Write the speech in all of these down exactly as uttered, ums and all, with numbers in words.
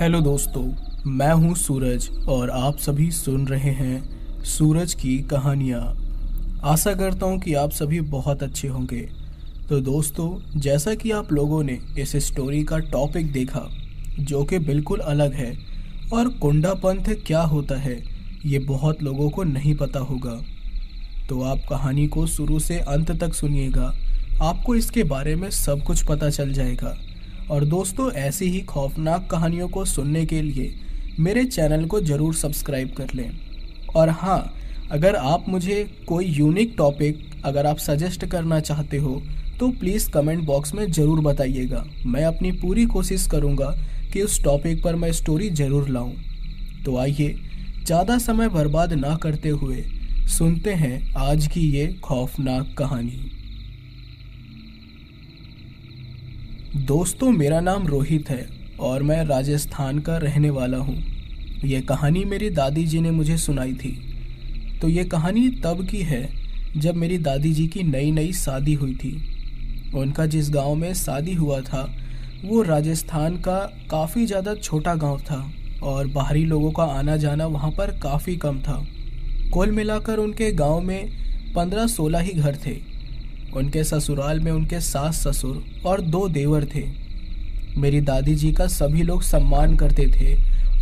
Hello दोस्तों, मैं हूं सूरज और आप सभी सुन रहे हैं सूरज की कहानियां। आशा करता हूं कि आप सभी बहुत अच्छे होंगे। तो दोस्तों, जैसा कि आप लोगों ने इस स्टोरी का टॉपिक देखा जो कि बिल्कुल अलग है, और कुंडापंथ क्या होता है ये बहुत लोगों को नहीं पता होगा, तो आप कहानी को शुरू से अंत तक सुनिएगा। आपको इसके बारे में सब कुछ पता चल जाएगा। और दोस्तों, ऐसी ही खौफनाक कहानियों को सुनने के लिए मेरे चैनल को ज़रूर सब्सक्राइब कर लें। और हाँ, अगर आप मुझे कोई यूनिक टॉपिक अगर आप सजेस्ट करना चाहते हो तो प्लीज़ कमेंट बॉक्स में ज़रूर बताइएगा। मैं अपनी पूरी कोशिश करूँगा कि उस टॉपिक पर मैं स्टोरी ज़रूर लाऊँ। तो आइए, ज़्यादा समय बर्बाद ना करते हुए सुनते हैं आज की ये खौफनाक कहानी। दोस्तों, मेरा नाम रोहित है और मैं राजस्थान का रहने वाला हूँ। ये कहानी मेरी दादी जी ने मुझे सुनाई थी। तो ये कहानी तब की है जब मेरी दादी जी की नई नई शादी हुई थी। उनका जिस गांव में शादी हुआ था वो राजस्थान का काफ़ी ज़्यादा छोटा गांव था और बाहरी लोगों का आना जाना वहाँ पर काफ़ी कम था। कुल मिलाकर उनके गाँव में पंद्रह सोलह ही घर थे। उनके ससुराल में उनके सास ससुर और दो देवर थे। मेरी दादी जी का सभी लोग सम्मान करते थे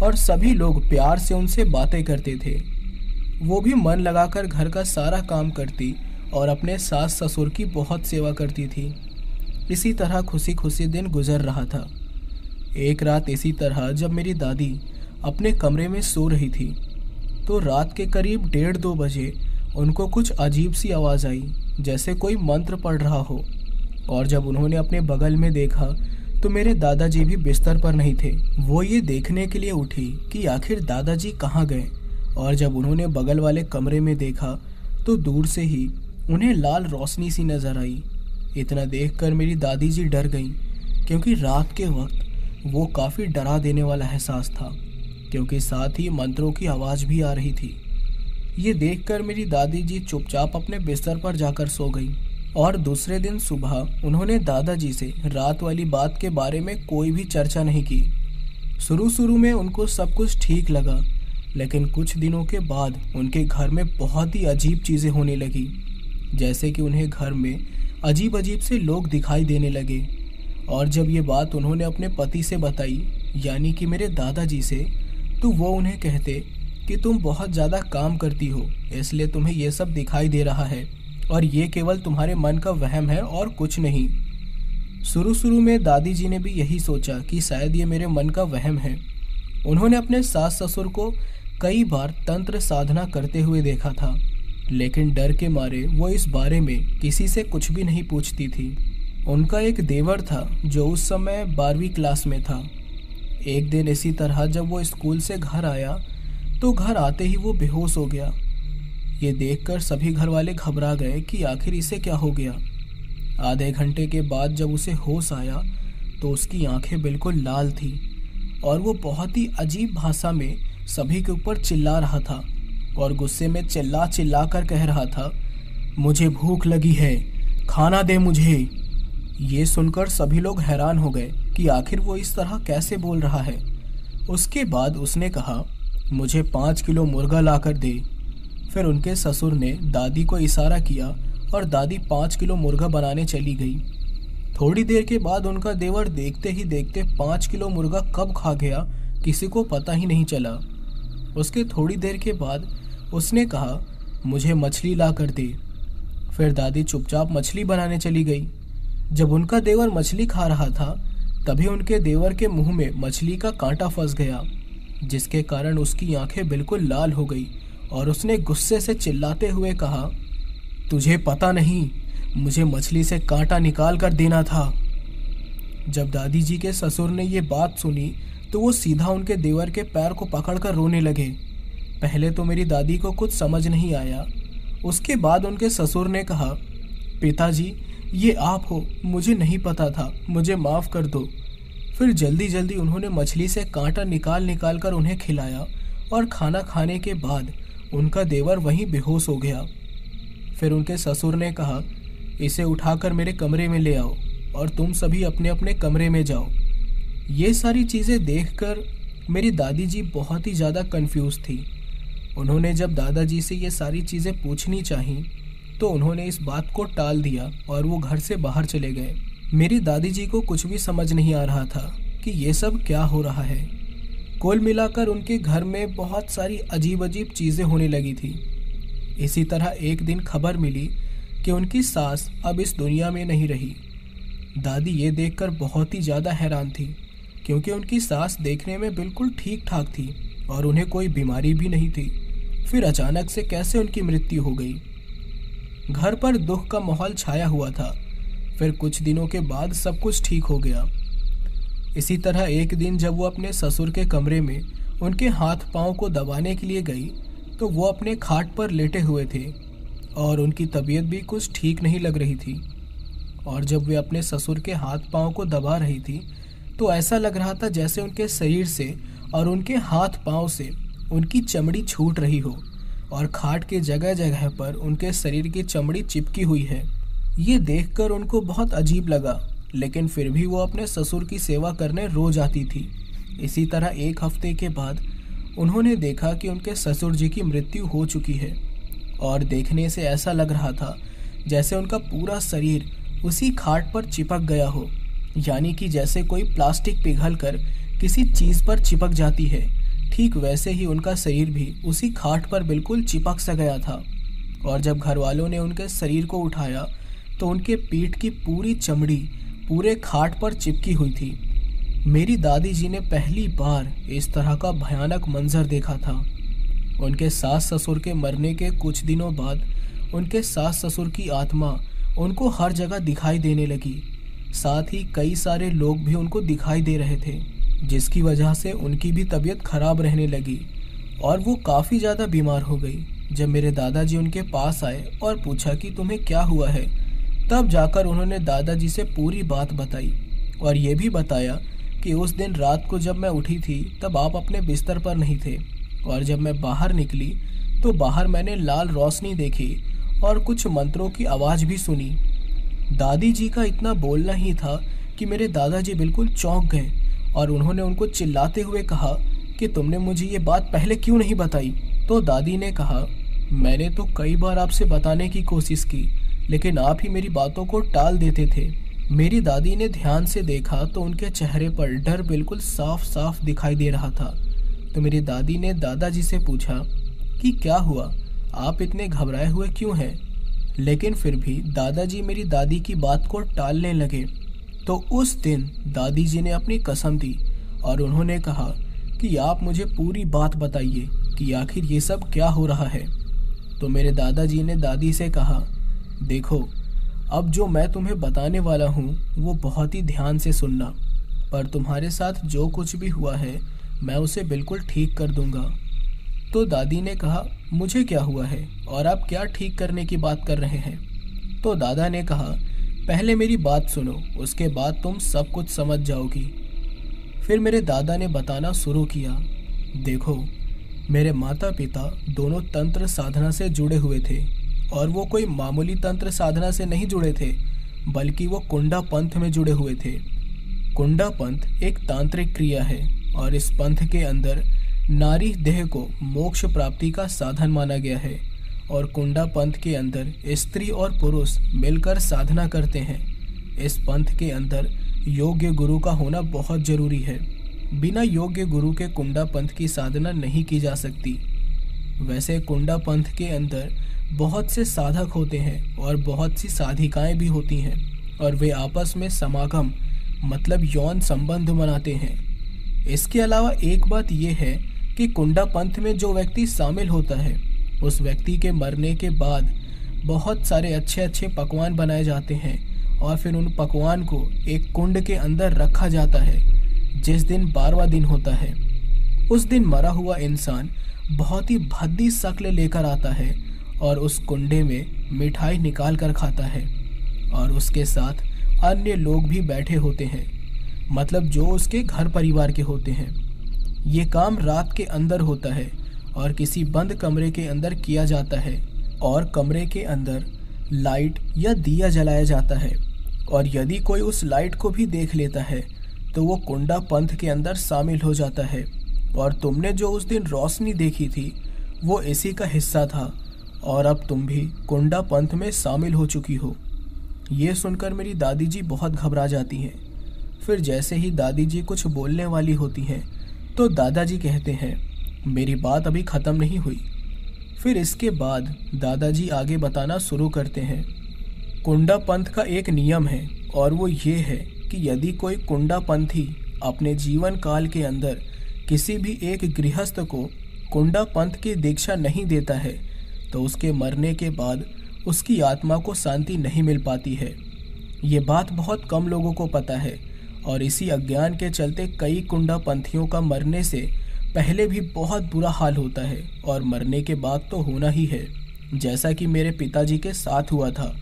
और सभी लोग प्यार से उनसे बातें करते थे। वो भी मन लगाकर घर का सारा काम करती और अपने सास ससुर की बहुत सेवा करती थी। इसी तरह खुशी खुशी दिन गुजर रहा था। एक रात इसी तरह जब मेरी दादी अपने कमरे में सो रही थी तो रात के करीब डेढ़ दो बजे उनको कुछ अजीब सी आवाज़ आई, जैसे कोई मंत्र पढ़ रहा हो। और जब उन्होंने अपने बगल में देखा तो मेरे दादाजी भी बिस्तर पर नहीं थे। वो ये देखने के लिए उठी कि आखिर दादाजी कहाँ गए, और जब उन्होंने बगल वाले कमरे में देखा तो दूर से ही उन्हें लाल रोशनी सी नज़र आई। इतना देखकर मेरी दादी जी डर गईं, क्योंकि रात के वक्त वो काफ़ी डरा देने वाला एहसास था, क्योंकि साथ ही मंत्रों की आवाज़ भी आ रही थी। ये देखकर मेरी दादी जी चुपचाप अपने बिस्तर पर जाकर सो गई। और दूसरे दिन सुबह उन्होंने दादाजी से रात वाली बात के बारे में कोई भी चर्चा नहीं की। शुरू शुरू में उनको सब कुछ ठीक लगा, लेकिन कुछ दिनों के बाद उनके घर में बहुत ही अजीब चीज़ें होने लगी, जैसे कि उन्हें घर में अजीब अजीब से लोग दिखाई देने लगे। और जब ये बात उन्होंने अपने पति से बताई, यानी कि मेरे दादाजी से, तो वो उन्हें कहते कि तुम बहुत ज़्यादा काम करती हो, इसलिए तुम्हें यह सब दिखाई दे रहा है और ये केवल तुम्हारे मन का वहम है और कुछ नहीं। शुरू शुरू में दादी जी ने भी यही सोचा कि शायद ये मेरे मन का वहम है। उन्होंने अपने सास ससुर को कई बार तंत्र साधना करते हुए देखा था, लेकिन डर के मारे वो इस बारे में किसी से कुछ भी नहीं पूछती थी। उनका एक देवर था जो उस समय बारहवीं क्लास में था। एक दिन इसी तरह जब वो स्कूल से घर आया तो घर आते ही वो बेहोश हो गया। ये देखकर सभी घर वाले घबरा गए कि आखिर इसे क्या हो गया। आधे घंटे के बाद जब उसे होश आया तो उसकी आंखें बिल्कुल लाल थी और वो बहुत ही अजीब भाषा में सभी के ऊपर चिल्ला रहा था और गुस्से में चिल्ला चिल्ला कर कह रहा था, मुझे भूख लगी है, खाना दे मुझे। ये सुनकर सभी लोग हैरान हो गए कि आखिर वो इस तरह कैसे बोल रहा है। उसके बाद उसने कहा, मुझे पाँच किलो मुर्गा लाकर दे। फिर उनके ससुर ने दादी को इशारा किया और दादी पाँच किलो मुर्गा बनाने चली गई। थोड़ी देर के बाद उनका देवर देखते ही देखते पाँच किलो मुर्गा कब खा गया किसी को पता ही नहीं चला। उसके थोड़ी देर के बाद उसने कहा, मुझे मछली लाकर दे। फिर दादी चुपचाप मछली बनाने चली गई। जब उनका देवर मछली खा रहा था तभी उनके देवर के मुँह में मछली का कांटा फंस गया, जिसके कारण उसकी आंखें बिल्कुल लाल हो गई और उसने गुस्से से चिल्लाते हुए कहा, तुझे पता नहीं, मुझे मछली से कांटा निकाल कर देना था। जब दादी जी के ससुर ने ये बात सुनी तो वो सीधा उनके देवर के पैर को पकड़कर रोने लगे। पहले तो मेरी दादी को कुछ समझ नहीं आया। उसके बाद उनके ससुर ने कहा, पिताजी ये आप हो, मुझे नहीं पता था, मुझे माफ़ कर दो। फिर जल्दी जल्दी उन्होंने मछली से कांटा निकाल निकाल कर उन्हें खिलाया और खाना खाने के बाद उनका देवर वहीं बेहोश हो गया। फिर उनके ससुर ने कहा, इसे उठाकर मेरे कमरे में ले आओ और तुम सभी अपने अपने कमरे में जाओ। ये सारी चीज़ें देखकर मेरी दादी जी बहुत ही ज़्यादा कंफ्यूज थी। उन्होंने जब दादाजी से ये सारी चीज़ें पूछनी चाहीं तो उन्होंने इस बात को टाल दिया और वो घर से बाहर चले गए। मेरी दादी जी को कुछ भी समझ नहीं आ रहा था कि ये सब क्या हो रहा है। कुल मिलाकर उनके घर में बहुत सारी अजीब अजीब चीज़ें होने लगी थी। इसी तरह एक दिन खबर मिली कि उनकी सास अब इस दुनिया में नहीं रही। दादी ये देखकर बहुत ही ज़्यादा हैरान थी क्योंकि उनकी सास देखने में बिल्कुल ठीक ठाक थी और उन्हें कोई बीमारी भी नहीं थी। फिर अचानक से कैसे उनकी मृत्यु हो गई। घर पर दुख का माहौल छाया हुआ था। फिर कुछ दिनों के बाद सब कुछ ठीक हो गया। इसी तरह एक दिन जब वो अपने ससुर के कमरे में उनके हाथ पांव को दबाने के लिए गई तो वो अपने खाट पर लेटे हुए थे और उनकी तबीयत भी कुछ ठीक नहीं लग रही थी। और जब वे अपने ससुर के हाथ पांव को दबा रही थी तो ऐसा लग रहा था जैसे उनके शरीर से और उनके हाथ पांव से उनकी चमड़ी छूट रही हो और खाट के जगह जगह पर उनके शरीर की चमड़ी चिपकी हुई है। ये देखकर उनको बहुत अजीब लगा, लेकिन फिर भी वो अपने ससुर की सेवा करने रोज आती थी। इसी तरह एक हफ्ते के बाद उन्होंने देखा कि उनके ससुर जी की मृत्यु हो चुकी है और देखने से ऐसा लग रहा था जैसे उनका पूरा शरीर उसी खाट पर चिपक गया हो, यानी कि जैसे कोई प्लास्टिक पिघलकर किसी चीज़ पर चिपक जाती है, ठीक वैसे ही उनका शरीर भी उसी खाट पर बिल्कुल चिपक सा गया था। और जब घर वालों ने उनके शरीर को उठाया तो उनके पीठ की पूरी चमड़ी पूरे खाट पर चिपकी हुई थी। मेरी दादी जी ने पहली बार इस तरह का भयानक मंजर देखा था। उनके सास ससुर के मरने के कुछ दिनों बाद उनके सास ससुर की आत्मा उनको हर जगह दिखाई देने लगी। साथ ही कई सारे लोग भी उनको दिखाई दे रहे थे, जिसकी वजह से उनकी भी तबीयत खराब रहने लगी और वो काफ़ी ज़्यादा बीमार हो गई। जब मेरे दादाजी उनके पास आए और पूछा कि तुम्हें क्या हुआ है, तब जाकर उन्होंने दादाजी से पूरी बात बताई और ये भी बताया कि उस दिन रात को जब मैं उठी थी तब आप अपने बिस्तर पर नहीं थे और जब मैं बाहर निकली तो बाहर मैंने लाल रोशनी देखी और कुछ मंत्रों की आवाज़ भी सुनी। दादी जी का इतना बोलना ही था कि मेरे दादाजी बिल्कुल चौंक गए और उन्होंने उनको चिल्लाते हुए कहा कि तुमने मुझे ये बात पहले क्यों नहीं बताई। तो दादी ने कहा, मैंने तो कई बार आपसे बताने की कोशिश की लेकिन आप ही मेरी बातों को टाल देते थे। मेरी दादी ने ध्यान से देखा तो उनके चेहरे पर डर बिल्कुल साफ साफ दिखाई दे रहा था। तो मेरी दादी ने दादाजी से पूछा कि क्या हुआ, आप इतने घबराए हुए क्यों हैं। लेकिन फिर भी दादाजी मेरी दादी की बात को टालने लगे। तो उस दिन दादी जी ने अपनी कसम दी और उन्होंने कहा कि आप मुझे पूरी बात बताइए कि आखिर ये सब क्या हो रहा है। तो मेरे दादाजी ने दादी से कहा, देखो अब जो मैं तुम्हें बताने वाला हूँ वो बहुत ही ध्यान से सुनना, पर तुम्हारे साथ जो कुछ भी हुआ है मैं उसे बिल्कुल ठीक कर दूँगा। तो दादी ने कहा, मुझे क्या हुआ है और आप क्या ठीक करने की बात कर रहे हैं। तो दादा ने कहा, पहले मेरी बात सुनो, उसके बाद तुम सब कुछ समझ जाओगी। फिर मेरे दादा ने बताना शुरू किया, देखो मेरे माता पिता दोनों तंत्र साधना से जुड़े हुए थे और वो कोई मामूली तंत्र साधना से नहीं जुड़े थे, बल्कि वो कुंडापंथ में जुड़े हुए थे। कुंडापंथ एक तांत्रिक क्रिया है और इस पंथ के अंदर नारी देह को मोक्ष प्राप्ति का साधन माना गया है और कुंडापंथ के अंदर स्त्री और पुरुष मिलकर साधना करते हैं। इस पंथ के अंदर योग्य गुरु का होना बहुत जरूरी है। बिना योग्य गुरु के कुंडापंथ की साधना नहीं की जा सकती। वैसे कुंडापंथ के अंदर बहुत से साधक होते हैं और बहुत सी साधिकाएं भी होती हैं और वे आपस में समागम मतलब यौन संबंध बनाते हैं। इसके अलावा एक बात यह है कि कुंडापंथ में जो व्यक्ति शामिल होता है उस व्यक्ति के मरने के बाद बहुत सारे अच्छे अच्छे पकवान बनाए जाते हैं और फिर उन पकवान को एक कुंड के अंदर रखा जाता है। जिस दिन बारहवां दिन होता है उस दिन मरा हुआ इंसान बहुत ही भद्दी शक्ल लेकर आता है और उस कुंडे में मिठाई निकाल कर खाता है और उसके साथ अन्य लोग भी बैठे होते हैं, मतलब जो उसके घर परिवार के होते हैं। ये काम रात के अंदर होता है और किसी बंद कमरे के अंदर किया जाता है और कमरे के अंदर लाइट या दिया जलाया जाता है और यदि कोई उस लाइट को भी देख लेता है तो वो कुंडा पंथ के अंदर शामिल हो जाता है और तुमने जो उस दिन रोशनी देखी थी वो इसी का हिस्सा था, और अब तुम भी कुंडा पंथ में शामिल हो चुकी हो। ये सुनकर मेरी दादी जी बहुत घबरा जाती हैं। फिर जैसे ही दादी जी कुछ बोलने वाली होती हैं तो दादाजी कहते हैं, मेरी बात अभी ख़त्म नहीं हुई। फिर इसके बाद दादाजी आगे बताना शुरू करते हैं। कुंडा पंथ का एक नियम है और वो ये है कि यदि कोई कुंडा पंथी अपने जीवन काल के अंदर किसी भी एक गृहस्थ को कुंडा पंथ की दीक्षा नहीं देता है तो उसके मरने के बाद उसकी आत्मा को शांति नहीं मिल पाती है। ये बात बहुत कम लोगों को पता है और इसी अज्ञान के चलते कई कुंडा पंथियों का मरने से पहले भी बहुत बुरा हाल होता है और मरने के बाद तो होना ही है, जैसा कि मेरे पिताजी के साथ हुआ था।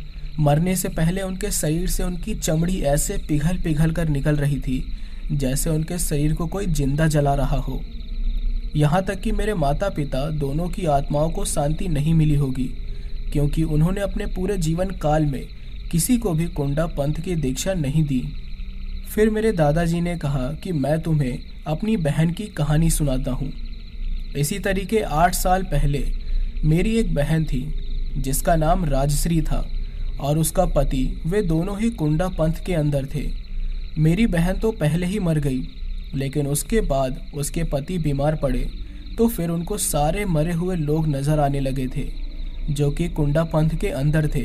मरने से पहले उनके शरीर से उनकी चमड़ी ऐसे पिघल पिघल कर निकल रही थी जैसे उनके शरीर को कोई जिंदा जला रहा हो। यहाँ तक कि मेरे माता पिता दोनों की आत्माओं को शांति नहीं मिली होगी, क्योंकि उन्होंने अपने पूरे जीवन काल में किसी को भी कुंडा पंथ की दीक्षा नहीं दी। फिर मेरे दादाजी ने कहा कि मैं तुम्हें अपनी बहन की कहानी सुनाता हूँ। इसी तरीके आठ साल पहले मेरी एक बहन थी जिसका नाम राजश्री था और उसका पति, वे दोनों ही कुंडा पंथ के अंदर थे। मेरी बहन तो पहले ही मर गई, लेकिन उसके बाद उसके पति बीमार पड़े तो फिर उनको सारे मरे हुए लोग नज़र आने लगे थे जो कि कुंडा पंथ के अंदर थे।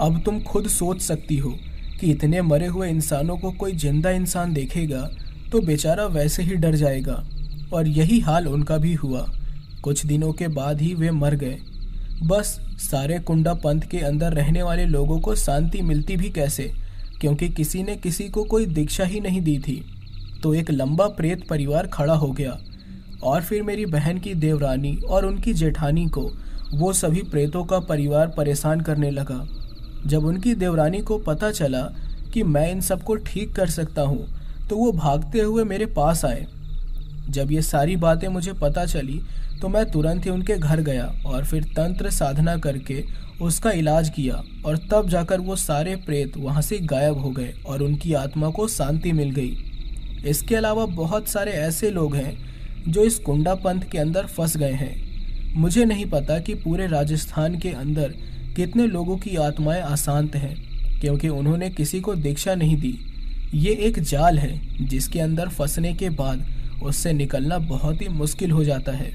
अब तुम खुद सोच सकती हो कि इतने मरे हुए इंसानों को कोई जिंदा इंसान देखेगा तो बेचारा वैसे ही डर जाएगा, और यही हाल उनका भी हुआ। कुछ दिनों के बाद ही वे मर गए। बस सारे कुंडा पंथ के अंदर रहने वाले लोगों को शांति मिलती भी कैसे, क्योंकि किसी ने किसी को कोई दीक्षा ही नहीं दी थी। तो एक लंबा प्रेत परिवार खड़ा हो गया और फिर मेरी बहन की देवरानी और उनकी जेठानी को वो सभी प्रेतों का परिवार परेशान करने लगा। जब उनकी देवरानी को पता चला कि मैं इन सबको ठीक कर सकता हूँ तो वो भागते हुए मेरे पास आए। जब ये सारी बातें मुझे पता चली तो मैं तुरंत ही उनके घर गया और फिर तंत्र साधना करके उसका इलाज किया, और तब जाकर वो सारे प्रेत वहाँ से गायब हो गए और उनकी आत्मा को शांति मिल गई। इसके अलावा बहुत सारे ऐसे लोग हैं जो इस कुंडा पंथ के अंदर फंस गए हैं। मुझे नहीं पता कि पूरे राजस्थान के अंदर कितने लोगों की आत्माएं अशांत हैं, क्योंकि उन्होंने किसी को दीक्षा नहीं दी। ये एक जाल है जिसके अंदर फंसने के बाद उससे निकलना बहुत ही मुश्किल हो जाता है।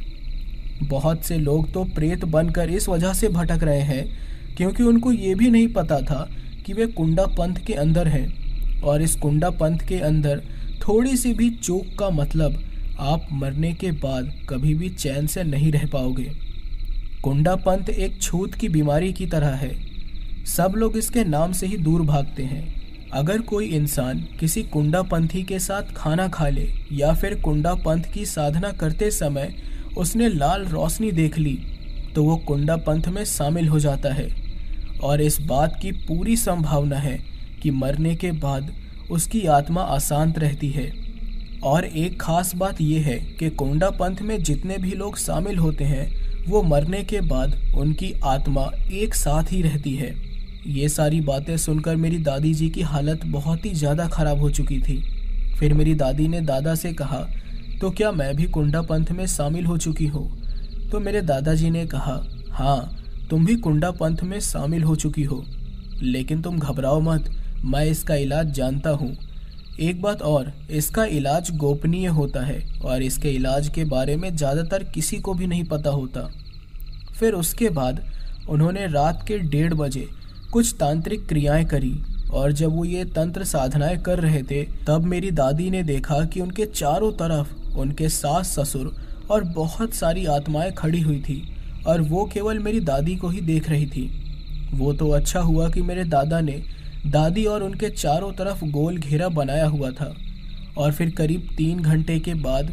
बहुत से लोग तो प्रेत बनकर इस वजह से भटक रहे हैं क्योंकि उनको ये भी नहीं पता था कि वे कुंडा पंथ के अंदर हैं, और इस कुंडा पंथ के अंदर थोड़ी सी भी चूक का मतलब आप मरने के बाद कभी भी चैन से नहीं रह पाओगे। कुंडा पंथ एक छूत की बीमारी की तरह है, सब लोग इसके नाम से ही दूर भागते हैं। अगर कोई इंसान किसी कुंडा पंथी के साथ खाना खा ले या फिर कुंडा पंथ की साधना करते समय उसने लाल रोशनी देख ली तो वो कुंडा पंथ में शामिल हो जाता है, और इस बात की पूरी संभावना है कि मरने के बाद उसकी आत्मा अशांत रहती है। और एक ख़ास बात यह है कि कुंडा पंथ में जितने भी लोग शामिल होते हैं वो मरने के बाद उनकी आत्मा एक साथ ही रहती है। ये सारी बातें सुनकर मेरी दादी जी की हालत बहुत ही ज़्यादा ख़राब हो चुकी थी। फिर मेरी दादी ने दादा से कहा, तो क्या मैं भी कुंडा पंथ में शामिल हो चुकी हूँ? तो मेरे दादाजी ने कहा, हाँ, तुम भी कुंडा पंथ में शामिल हो चुकी हो, लेकिन तुम घबराओ मत, मैं इसका इलाज जानता हूँ। एक बात और, इसका इलाज गोपनीय होता है और इसके इलाज के बारे में ज़्यादातर किसी को भी नहीं पता होता। फिर उसके बाद उन्होंने रात के डेढ़ बजे कुछ तांत्रिक क्रियाएं करी, और जब वो ये तंत्र साधनाएं कर रहे थे तब मेरी दादी ने देखा कि उनके चारों तरफ उनके सास ससुर और बहुत सारी आत्माएं खड़ी हुई थी, और वो केवल मेरी दादी को ही देख रही थी। वो तो अच्छा हुआ कि मेरे दादा ने दादी और उनके चारों तरफ गोल घेरा बनाया हुआ था। और फिर करीब तीन घंटे के बाद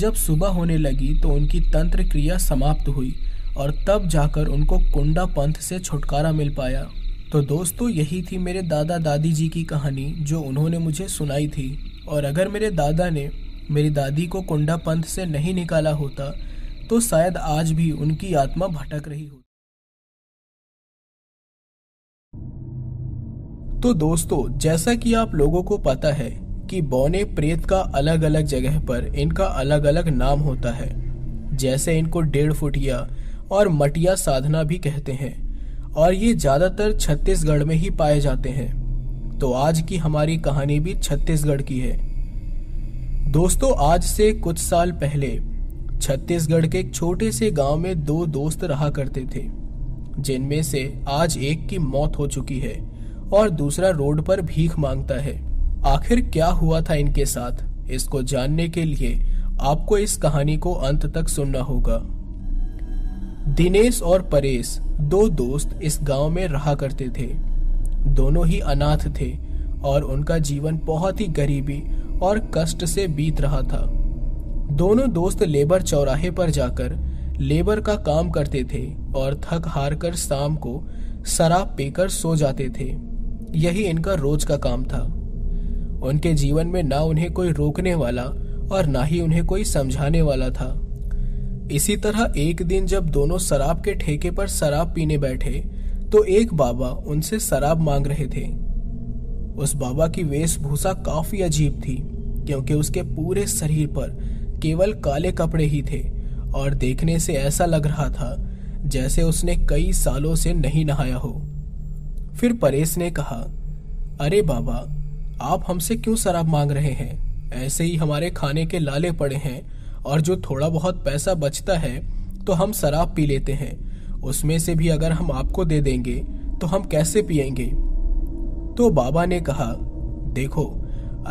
जब सुबह होने लगी तो उनकी तंत्र क्रिया समाप्त हुई, और तब जाकर उनको कुंडा पंथ से छुटकारा मिल पाया। तो दोस्तों, यही थी मेरे दादा दादी जी की कहानी जो उन्होंने मुझे सुनाई थी। और अगर मेरे दादा ने मेरी दादी को कुंडा पंथ से नहीं निकाला होता तो शायद आज भी उनकी आत्मा भटक रही होती। तो दोस्तों, जैसा कि आप लोगों को पता है कि बौने प्रेत का अलग अलग जगह पर इनका अलग अलग नाम होता है, जैसे इनको डेढ़ फुटिया और मटिया साधना भी कहते हैं, और ये ज़्यादातर छत्तीसगढ़ में ही पाए जाते हैं। तो आज की हमारी कहानी भी छत्तीसगढ़ की है। दोस्तों, आज से कुछ साल पहले छत्तीसगढ़ के एक छोटे से गांव में दो दोस्त रहा करते थे, जिनमें से आज एक की मौत हो चुकी है और दूसरा रोड पर भीख मांगता है। आखिर क्या हुआ था इनके साथ, इसको जानने के लिए आपको इस कहानी को अंत तक सुनना होगा। दिनेश और परेश दो दोस्त इस गांव में रहा करते थे। दोनों ही अनाथ थे और उनका जीवन बहुत ही गरीबी और कष्ट से बीत रहा था। दोनों दोस्त लेबर चौराहे पर जाकर लेबर का काम करते थे और थक हार कर शाम को शराब पीकर सो जाते थे। यही इनका रोज का काम था। उनके जीवन में ना उन्हें कोई रोकने वाला और ना ही उन्हें कोई समझाने वाला था। इसी तरह एक दिन जब दोनों शराब के ठेके पर शराब पीने बैठे तो एक बाबा उनसे शराब मांग रहे थे। उस बाबा की वेशभूषा काफी अजीब थी, क्योंकि उसके पूरे शरीर पर केवल काले कपड़े ही थे और देखने से ऐसा लग रहा था जैसे उसने कई सालों से नहीं नहाया हो। फिर परेश ने कहा, अरे बाबा, आप हमसे क्यों शराब मांग रहे हैं? ऐसे ही हमारे खाने के लाले पड़े हैं और जो थोड़ा बहुत पैसा बचता है तो हम शराब पी लेते हैं, उसमें से भी अगर हम आपको दे देंगे तो हम कैसे पिएंगे? तो बाबा ने कहा, देखो,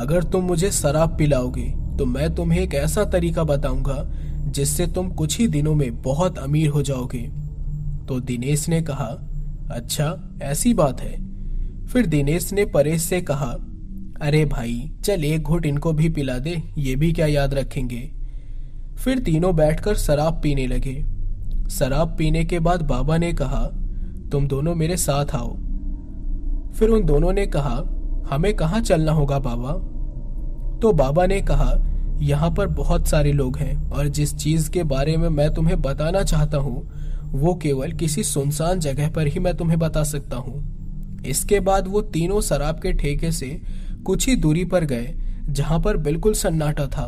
अगर तुम मुझे शराब पिलाओगे तो मैं तुम्हें एक ऐसा तरीका बताऊंगा जिससे तुम कुछ ही दिनों में बहुत अमीर हो जाओगे। तो दिनेश ने कहा, अच्छा, ऐसी बात है। फिर दिनेश ने परेश से कहा, अरे भाई, चल एक घूंट इनको भी पिला दे, ये भी क्या याद रखेंगे। फिर तीनों बैठकर शराब पीने लगे। शराब पीने के बाद बाबा ने कहा, तुम दोनों मेरे साथ आओ। फिर उन दोनों ने कहा, हमें कहाँ चलना होगा बाबा? तो बाबा ने कहा, यहाँ पर बहुत सारे लोग हैं और जिस चीज के बारे में मैं तुम्हें बताना चाहता हूँ वो केवल किसी सुनसान जगह पर ही मैं तुम्हें बता सकता हूँ। इसके बाद वो तीनों शराब के ठेके से कुछ ही दूरी पर गए, जहाँ पर बिल्कुल सन्नाटा था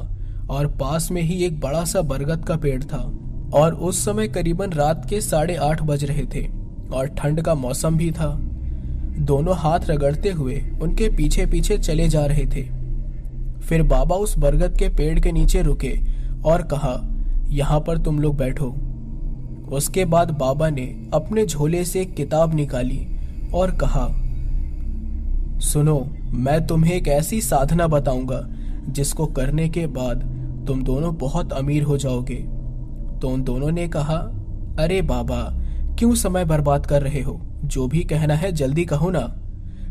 और पास में ही एक बड़ा सा बरगद का पेड़ था। और उस समय करीबन रात के साढ़े आठ बज रहे थे और ठंड का मौसम भी था। दोनों हाथ रगड़ते हुए उनके पीछे पीछे चले जा रहे थे। फिर बाबा उस बरगद के पेड़ के नीचे रुके और कहा, यहाँ पर तुम लोग बैठो। उसके बाद बाबा ने अपने झोले से एक किताब निकाली और कहा, सुनो, मैं तुम्हें एक ऐसी साधना बताऊंगा जिसको करने के बाद तुम दोनों बहुत अमीर हो जाओगे। तो उन दोनों ने कहा, अरे बाबा, क्यों समय बर्बाद कर रहे हो? जो भी कहना है जल्दी कहो ना,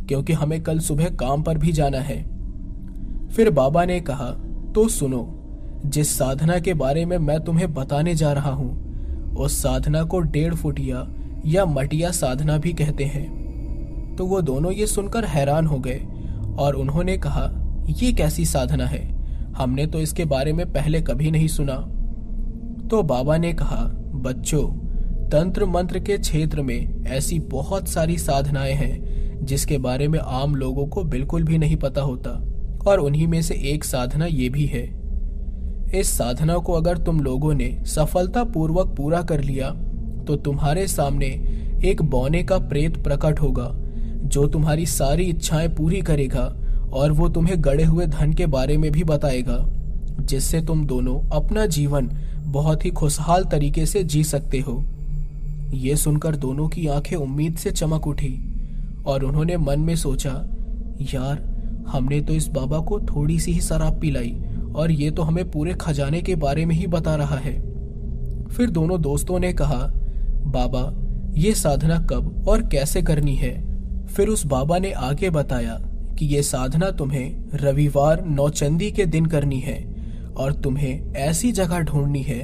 क्योंकि हमें कल सुबह काम पर भी जाना है। फिर बाबा ने कहा, तो सुनो, जिस साधना के बारे में मैं तुम्हें बताने जा रहा हूँ उस साधना को डेढ़ फुटिया या मटिया साधना भी कहते हैं। तो वो दोनों ये सुनकर हैरान हो गए और उन्होंने कहा, ये कैसी साधना है? हमने तो इसके बारे में पहले कभी नहीं सुना। तो बाबा ने कहा, बच्चों, तंत्र मंत्र के क्षेत्र में ऐसी बहुत सारी साधनाएं हैं जिसके बारे में आम लोगों को बिल्कुल भी नहीं पता होता, और उन्हीं में से एक साधना ये भी है। इस साधना को अगर तुम लोगों ने सफलतापूर्वक पूरा कर लिया तो तुम्हारे सामने एक बौने का प्रेत प्रकट होगा जो तुम्हारी सारी इच्छाएं पूरी करेगा और वो तुम्हें गड़े हुए धन के बारे में भी बताएगा, जिससे तुम दोनों अपना जीवन बहुत ही खुशहाल तरीके से जी सकते हो। ये सुनकर दोनों की आंखें उम्मीद से चमक उठी और उन्होंने मन में सोचा, यार, हमने तो इस बाबा को थोड़ी सी ही शराब पिलाई और ये तो हमें पूरे खजाने के बारे में ही बता रहा है। फिर दोनों दोस्तों ने कहा, बाबा, ये साधना कब और कैसे करनी है? फिर उस बाबा ने आगे बताया कि ये साधना तुम्हें रविवार नौचंदी के दिन करनी है और तुम्हें ऐसी जगह ढूंढनी है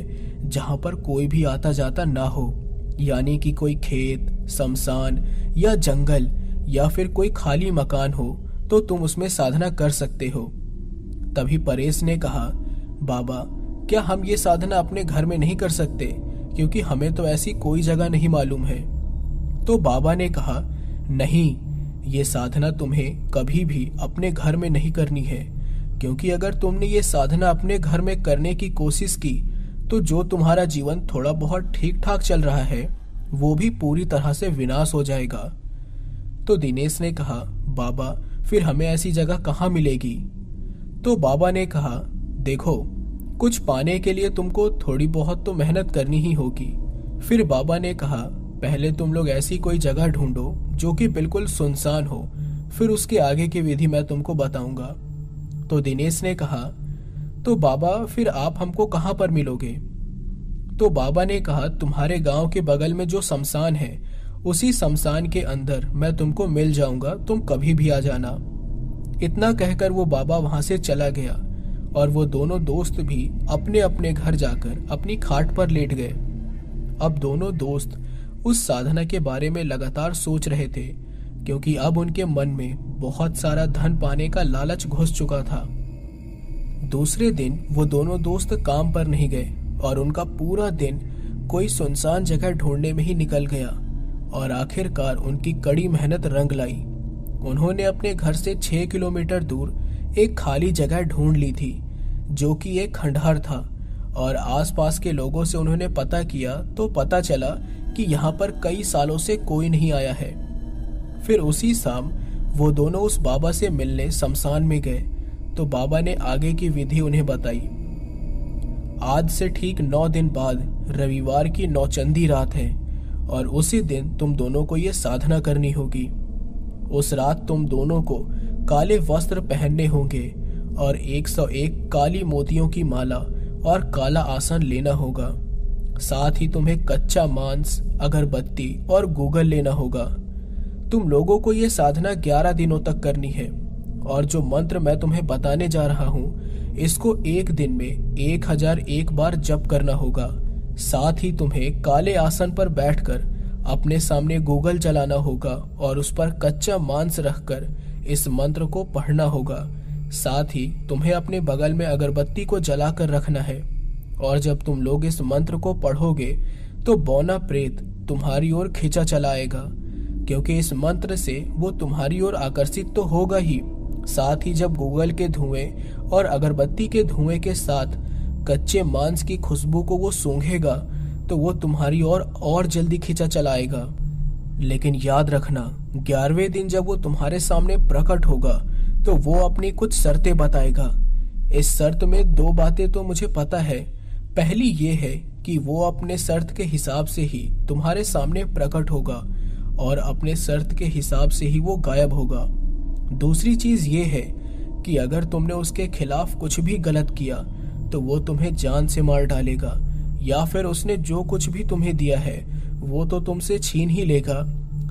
जहाँ पर कोई भी आता जाता ना हो, यानी कि कोई खेत, शमशान या जंगल या फिर कोई खाली मकान हो तो तुम उसमें साधना कर सकते हो। तभी परेश ने कहा, बाबा, क्या हम ये साधना अपने घर में नहीं कर सकते, क्योंकि हमें तो ऐसी कोई जगह नहीं मालूम है? तो बाबा ने कहा, नहीं, ये साधना तुम्हें कभी भी अपने घर में नहीं करनी है, क्योंकि अगर तुमने ये साधना अपने घर में करने की कोशिश की तो जो तुम्हारा जीवन थोड़ा बहुत ठीक ठाक चल रहा है वो भी पूरी तरह से विनाश हो जाएगा। तो दिनेश ने कहा, बाबा फिर हमें ऐसी जगह कहाँ मिलेगी? तो बाबा ने कहा, देखो कुछ पाने के लिए तुमको थोड़ी बहुत तो मेहनत करनी ही होगी। फिर बाबा ने कहा, पहले तुम लोग ऐसी कोई जगह ढूंढो जो कि बिल्कुल सुनसान हो, फिर उसके आगे की विधि मैं तुमको बताऊंगा। तो दिनेश ने कहा, तो बाबा फिर आप हमको कहाँ पर मिलोगे? तो बाबा ने कहा, तुम्हारे गांव के बगल में जो शमशान है उसी शमशान के अंदर मैं तुमको मिल जाऊंगा, तुम कभी भी आ जाना। इतना कहकर वो बाबा वहां से चला गया और वो दोनों दोस्त भी अपने अपने घर जाकर अपनी खाट पर लेट गए। अब दोनों दोस्त उस साधना के बारे में लगातार सोच रहे थे क्योंकि अब उनके मन में बहुत सारा धन पाने का लालच घुस चुका था। दूसरे दिन वो दोनों दोस्त काम पर नहीं गए और उनका पूरा दिन कोई सुनसान जगह ढूंढने में ही निकल गया और आखिरकार उनकी कड़ी मेहनत रंग लाई। उन्होंने अपने घर से छह किलोमीटर दूर एक खाली जगह ढूंढ ली थी जो कि एक खंडहर था और आसपास के लोगों से उन्होंने पता किया तो पता चला कि यहाँ पर कई सालों से कोई नहीं आया है। फिर उसी शाम वो दोनों उस बाबा से मिलने शमशान में गए तो बाबा ने आगे की विधि उन्हें बताई। आज से ठीक नौ दिन बाद रविवार की नौचंदी रात है और उसी दिन तुम दोनों को ये साधना करनी होगी। उस रात तुम दोनों को काले वस्त्र पहनने होंगे और एक सौ एक काली मोतियों की माला और काला आसन लेना होगा। साथ ही तुम्हें कच्चा मांस, अगरबत्ती और गूगल लेना होगा। तुम लोगों को ये साधना ग्यारह दिनों तक करनी है और जो मंत्र मैं तुम्हें बताने जा रहा हूँ इसको एक दिन में एक हजार एक बार जप करना होगा। साथ ही तुम्हें काले आसन पर बैठकर अपने सामने गूगल चलाना होगा और उस पर कच्चा मांस रखकर इस मंत्र को पढ़ना होगा। साथ ही तुम्हें अपने बगल में अगरबत्ती को जलाकर रखना है और जब तुम लोग इस मंत्र को पढ़ोगे तो बौना प्रेत तुम्हारी ओर खींचा चला आएगा क्योंकि इस मंत्र से वो तुम्हारी ओर आकर्षित तो होगा ही, साथ ही जब गूगल के धुएं और अगरबत्ती के धुएं के साथ कच्चे मांस की खुशबू को वो सूंघेगा तो वो तुम्हारी ओर और, और जल्दी खींचा चलाएगा। लेकिन याद रखना, ग्यारहवें दिन जब वो तुम्हारे सामने प्रकट होगा तो वो अपनी कुछ शर्तें बताएगा। इस शर्त में दो बातें तो मुझे पता है। पहली ये है कि वो अपने शर्त के हिसाब से ही तुम्हारे सामने प्रकट होगा और अपने शर्त के हिसाब से ही वो गायब होगा। दूसरी चीज ये है कि अगर तुमने उसके खिलाफ कुछ भी गलत किया तो वो तुम्हें जान से मार डालेगा या फिर उसने जो कुछ भी तुम्हें दिया है वो तो तुमसे छीन ही लेगा,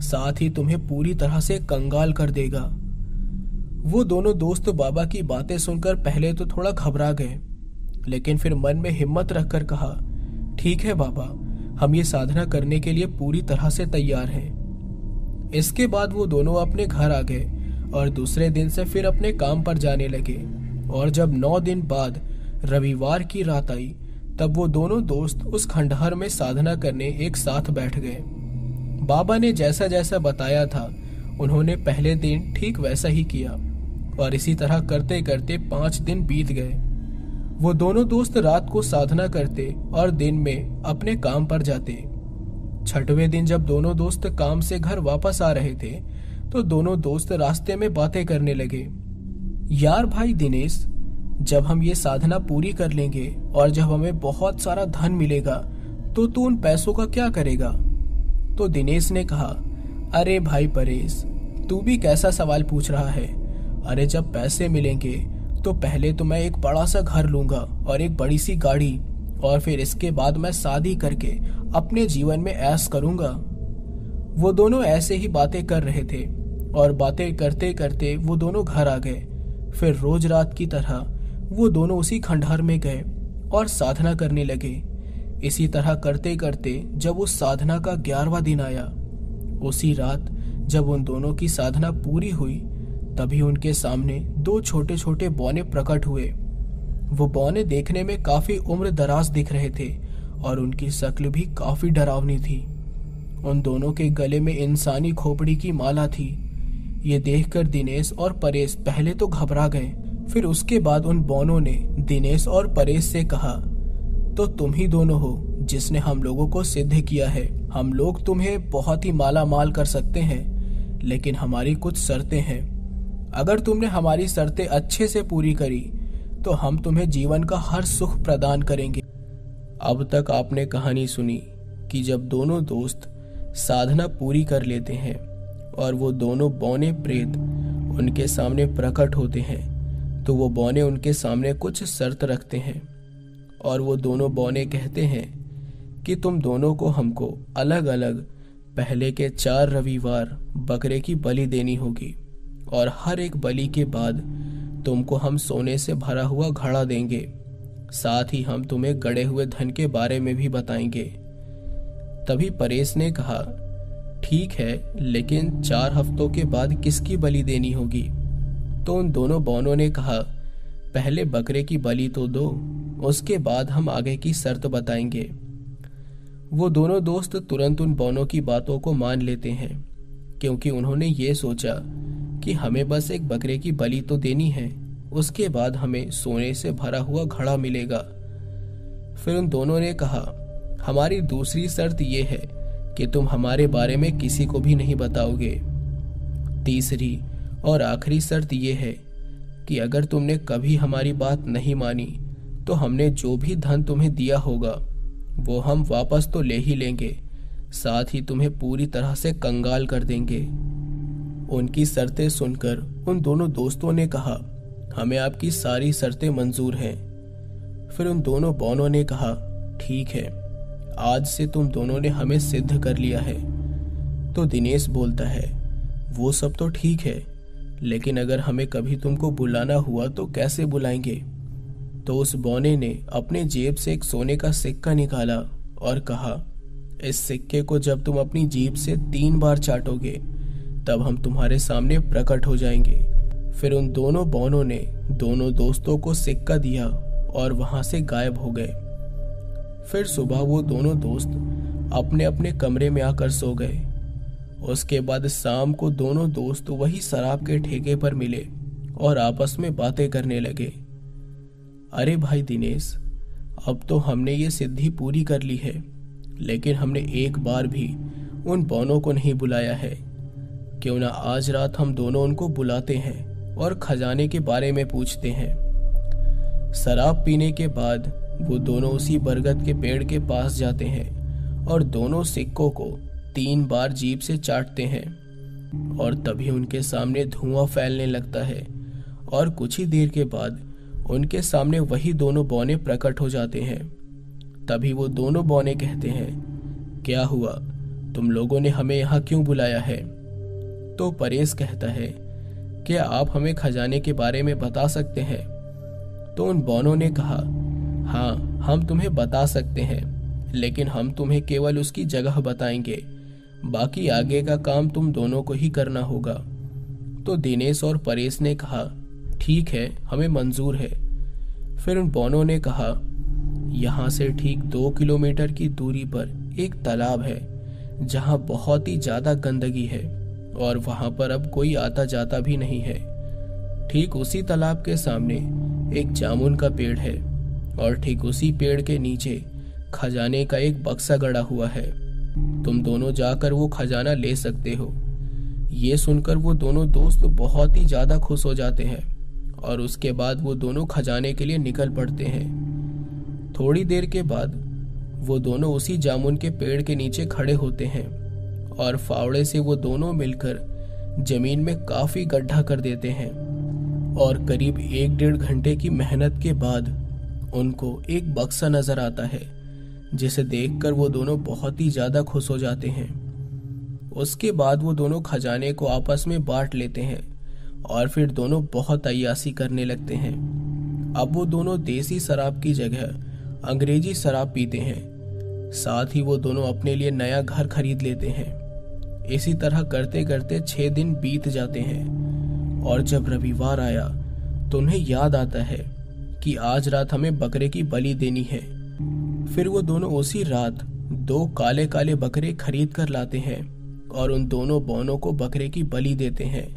साथ ही तुम्हें पूरी तरह से कंगाल कर देगा। वो दोनों दोस्त बाबा की बातें सुनकर पहले तो थोड़ा घबरा गए लेकिन फिर मन में हिम्मत रखकर कहा, ठीक है बाबा, हम ये साधना करने के लिए पूरी तरह से तैयार हैं। इसके बाद वो दोनों अपने घर आ गए और दूसरे दिन से फिर अपने काम पर जाने लगे और जब नौ दिन बाद रविवार की रात आई तब वो दोनों दोस्त उस खंडहर में साधना करने एक साथ बैठ गए। बाबा ने जैसा जैसा बताया था उन्होंने पहले दिन ठीक वैसा ही किया और इसी तरह करते करते पाँच दिन बीत गए। वो दोनों दोस्त रात को साधना करते और दिन में अपने काम पर जाते। छठवें दिन जब दोनों दोस्त काम से घर वापस आ रहे थे तो दोनों दोस्त रास्ते में बातें करने लगे। यार भाई दिनेश, जब हम ये साधना पूरी कर लेंगे और जब हमें बहुत सारा धन मिलेगा तो तू उन पैसों का क्या करेगा? तो दिनेश ने कहा, अरे भाई परेश, तू भी कैसा सवाल पूछ रहा है? अरे जब पैसे मिलेंगे तो पहले तो मैं एक बड़ा सा घर लूंगा और एक बड़ी सी गाड़ी और फिर इसके बाद मैं शादी करके अपने जीवन में ऐश करूंगा। वो दोनों ऐसे ही बातें कर रहे थे और बातें करते करते वो दोनों घर आ गए। फिर रोज रात की तरह वो दोनों उसी खंडहर में गए और साधना करने लगे। इसी तरह करते करते जब उस साधना का ग्यारहवां दिन आया, उसी रात जब उन दोनों की साधना पूरी हुई तभी उनके सामने दो छोटे छोटे बौने प्रकट हुए। वो बौने देखने में काफी उम्र दराज दिख रहे थे और उनकी शक्ल भी काफी डरावनी थी। उन दोनों के गले में इंसानी खोपड़ी की माला थी। ये देखकर दिनेश और परेश पहले तो घबरा गए फिर उसके बाद उन बौनों ने दिनेश और परेश से कहा, तो तुम ही दोनों हो जिसने हम लोगों को सिद्ध किया है। हम लोग तुम्हें बहुत ही माला माल कर सकते हैं, लेकिन हमारी कुछ शर्तें हैं। अगर तुमने हमारी शर्तें अच्छे से पूरी करी तो हम तुम्हें जीवन का हर सुख प्रदान करेंगे। अब तक आपने कहानी सुनी कि जब दोनों दोस्त साधना पूरी कर लेते हैं और वो दोनों बौने प्रेत उनके सामने प्रकट होते हैं, तो वो बौने उनके सामने कुछ शर्त रखते हैं और वो दोनों बौने कहते हैं कि तुम दोनों को हमको अलग अलग पहले के चार रविवार बकरे की बलि देनी होगी और हर एक बलि के बाद तुमको हम सोने से भरा हुआ घड़ा देंगे। साथ ही हम तुम्हें गड़े हुए धन के बारे में भी बताएंगे। तभी परेश ने कहा, ठीक है, लेकिन चार हफ्तों के बाद किसकी बलि देनी होगी? तो उन दोनों बौनों ने कहा, पहले बकरे की बलि तो दो, उसके बाद हम आगे की शर्त बताएंगे। वो दोनों दोस्त तुरंत उन बौनों की बातों को मान लेते हैं, क्योंकि उन्होंने ये सोचा कि हमें बस एक बकरे की बलि तो देनी है, उसके बाद हमें सोने से भरा हुआ घड़ा मिलेगा। फिर उन दोनों ने कहा, हमारी दूसरी शर्त यह है कि तुम हमारे बारे में किसी को भी नहीं बताओगे। तीसरी और आखिरी शर्त यह है कि अगर तुमने कभी हमारी बात नहीं मानी तो हमने जो भी धन तुम्हें दिया होगा वो हम वापस तो ले ही लेंगे, साथ ही तुम्हें पूरी तरह से कंगाल कर देंगे। उनकी शर्तें सुनकर उन दोनों दोस्तों ने कहा, हमें आपकी सारी शर्तें मंजूर हैं। फिर उन दोनों बौनों ने कहा, ठीक है, आज से तुम दोनों ने हमें सिद्ध कर लिया है। तो दिनेश बोलता है, वो सब तो ठीक है, लेकिन अगर हमें कभी तुमको बुलाना हुआ तो कैसे बुलाएंगे? तो उस बौने ने अपने जेब से एक सोने का सिक्का निकाला और कहा, इस सिक्के को जब तुम अपनी जीभ से तीन बार चाटोगे तब हम तुम्हारे सामने प्रकट हो जाएंगे। फिर उन दोनों बौनों ने दोनों दोस्तों को सिक्का दिया और वहां से गायब हो गए। फिर सुबह वो दोनों दोस्त अपने अपने कमरे में आकर सो गए। उसके बाद शाम को दोनों दोस्त वही शराब के ठेके पर मिले और आपस में बातें करने लगे। अरे भाई दिनेश, अब तो हमने ये सिद्धि पूरी कर ली है, लेकिन हमने एक बार भी उन बौनों को नहीं बुलाया है। क्यों ना आज रात हम दोनों उनको बुलाते हैं और खजाने के बारे में पूछते हैं। शराब पीने के बाद वो दोनों उसी बरगद के पेड़ के पास जाते हैं और दोनों सिक्कों को तीन बार जीभ से चाटते हैं और तभी उनके सामने धुआं फैलने लगता है और कुछ ही देर के बाद उनके सामने वही दोनों बौने प्रकट हो जाते हैं। तभी वो दोनों बौने कहते हैं, क्या हुआ, तुम लोगों ने हमें यहाँ क्यों बुलाया है? तो परेश कहता है, क्या आप हमें खजाने के बारे में बता सकते हैं? तो उन बौनों ने कहा, हाँ, हम तुम्हें बता सकते हैं, लेकिन हम तुम्हें केवल उसकी जगह बताएंगे, बाकी आगे का काम तुम दोनों को ही करना होगा। तो दिनेश और परेश ने कहा, ठीक है, हमें मंजूर है। फिर उन बौनों ने कहा, यहाँ से ठीक दो किलोमीटर की दूरी पर एक तालाब है जहाँ बहुत ही ज़्यादा गंदगी है और वहाँ पर अब कोई आता जाता भी नहीं है। ठीक उसी तालाब के सामने एक जामुन का पेड़ है और ठीक उसी पेड़ के नीचे खजाने का एक बक्सा गड़ा हुआ है। तुम दोनों जाकर वो खजाना ले सकते हो। ये सुनकर वो दोनों दोस्त बहुत ही ज़्यादा खुश हो जाते हैं और उसके बाद वो दोनों खजाने के लिए निकल पड़ते हैं। थोड़ी देर के बाद वो दोनों उसी जामुन के पेड़ के नीचे खड़े होते हैं और फावड़े से वो दोनों मिलकर जमीन में काफ़ी गड्ढा कर देते हैं और करीब एक डेढ़ घंटे की मेहनत के बाद उनको एक बक्सा नज़र आता है, जिसे देखकर वो दोनों बहुत ही ज़्यादा खुश हो जाते हैं। उसके बाद वो दोनों खजाने को आपस में बांट लेते हैं और फिर दोनों बहुत अय्यासी करने लगते हैं। अब वो दोनों देसी शराब की जगह अंग्रेजी शराब पीते हैं, साथ ही वो दोनों अपने लिए नया घर खरीद लेते हैं। इसी तरह करते करते छः दिन बीत जाते हैं और जब रविवार आया तो उन्हें याद आता है कि आज रात हमें बकरे की बलि देनी है। फिर वो दोनों उसी रात दो काले काले बकरे खरीद कर लाते हैं और उन दोनों बौनों को बकरे की बलि देते हैं।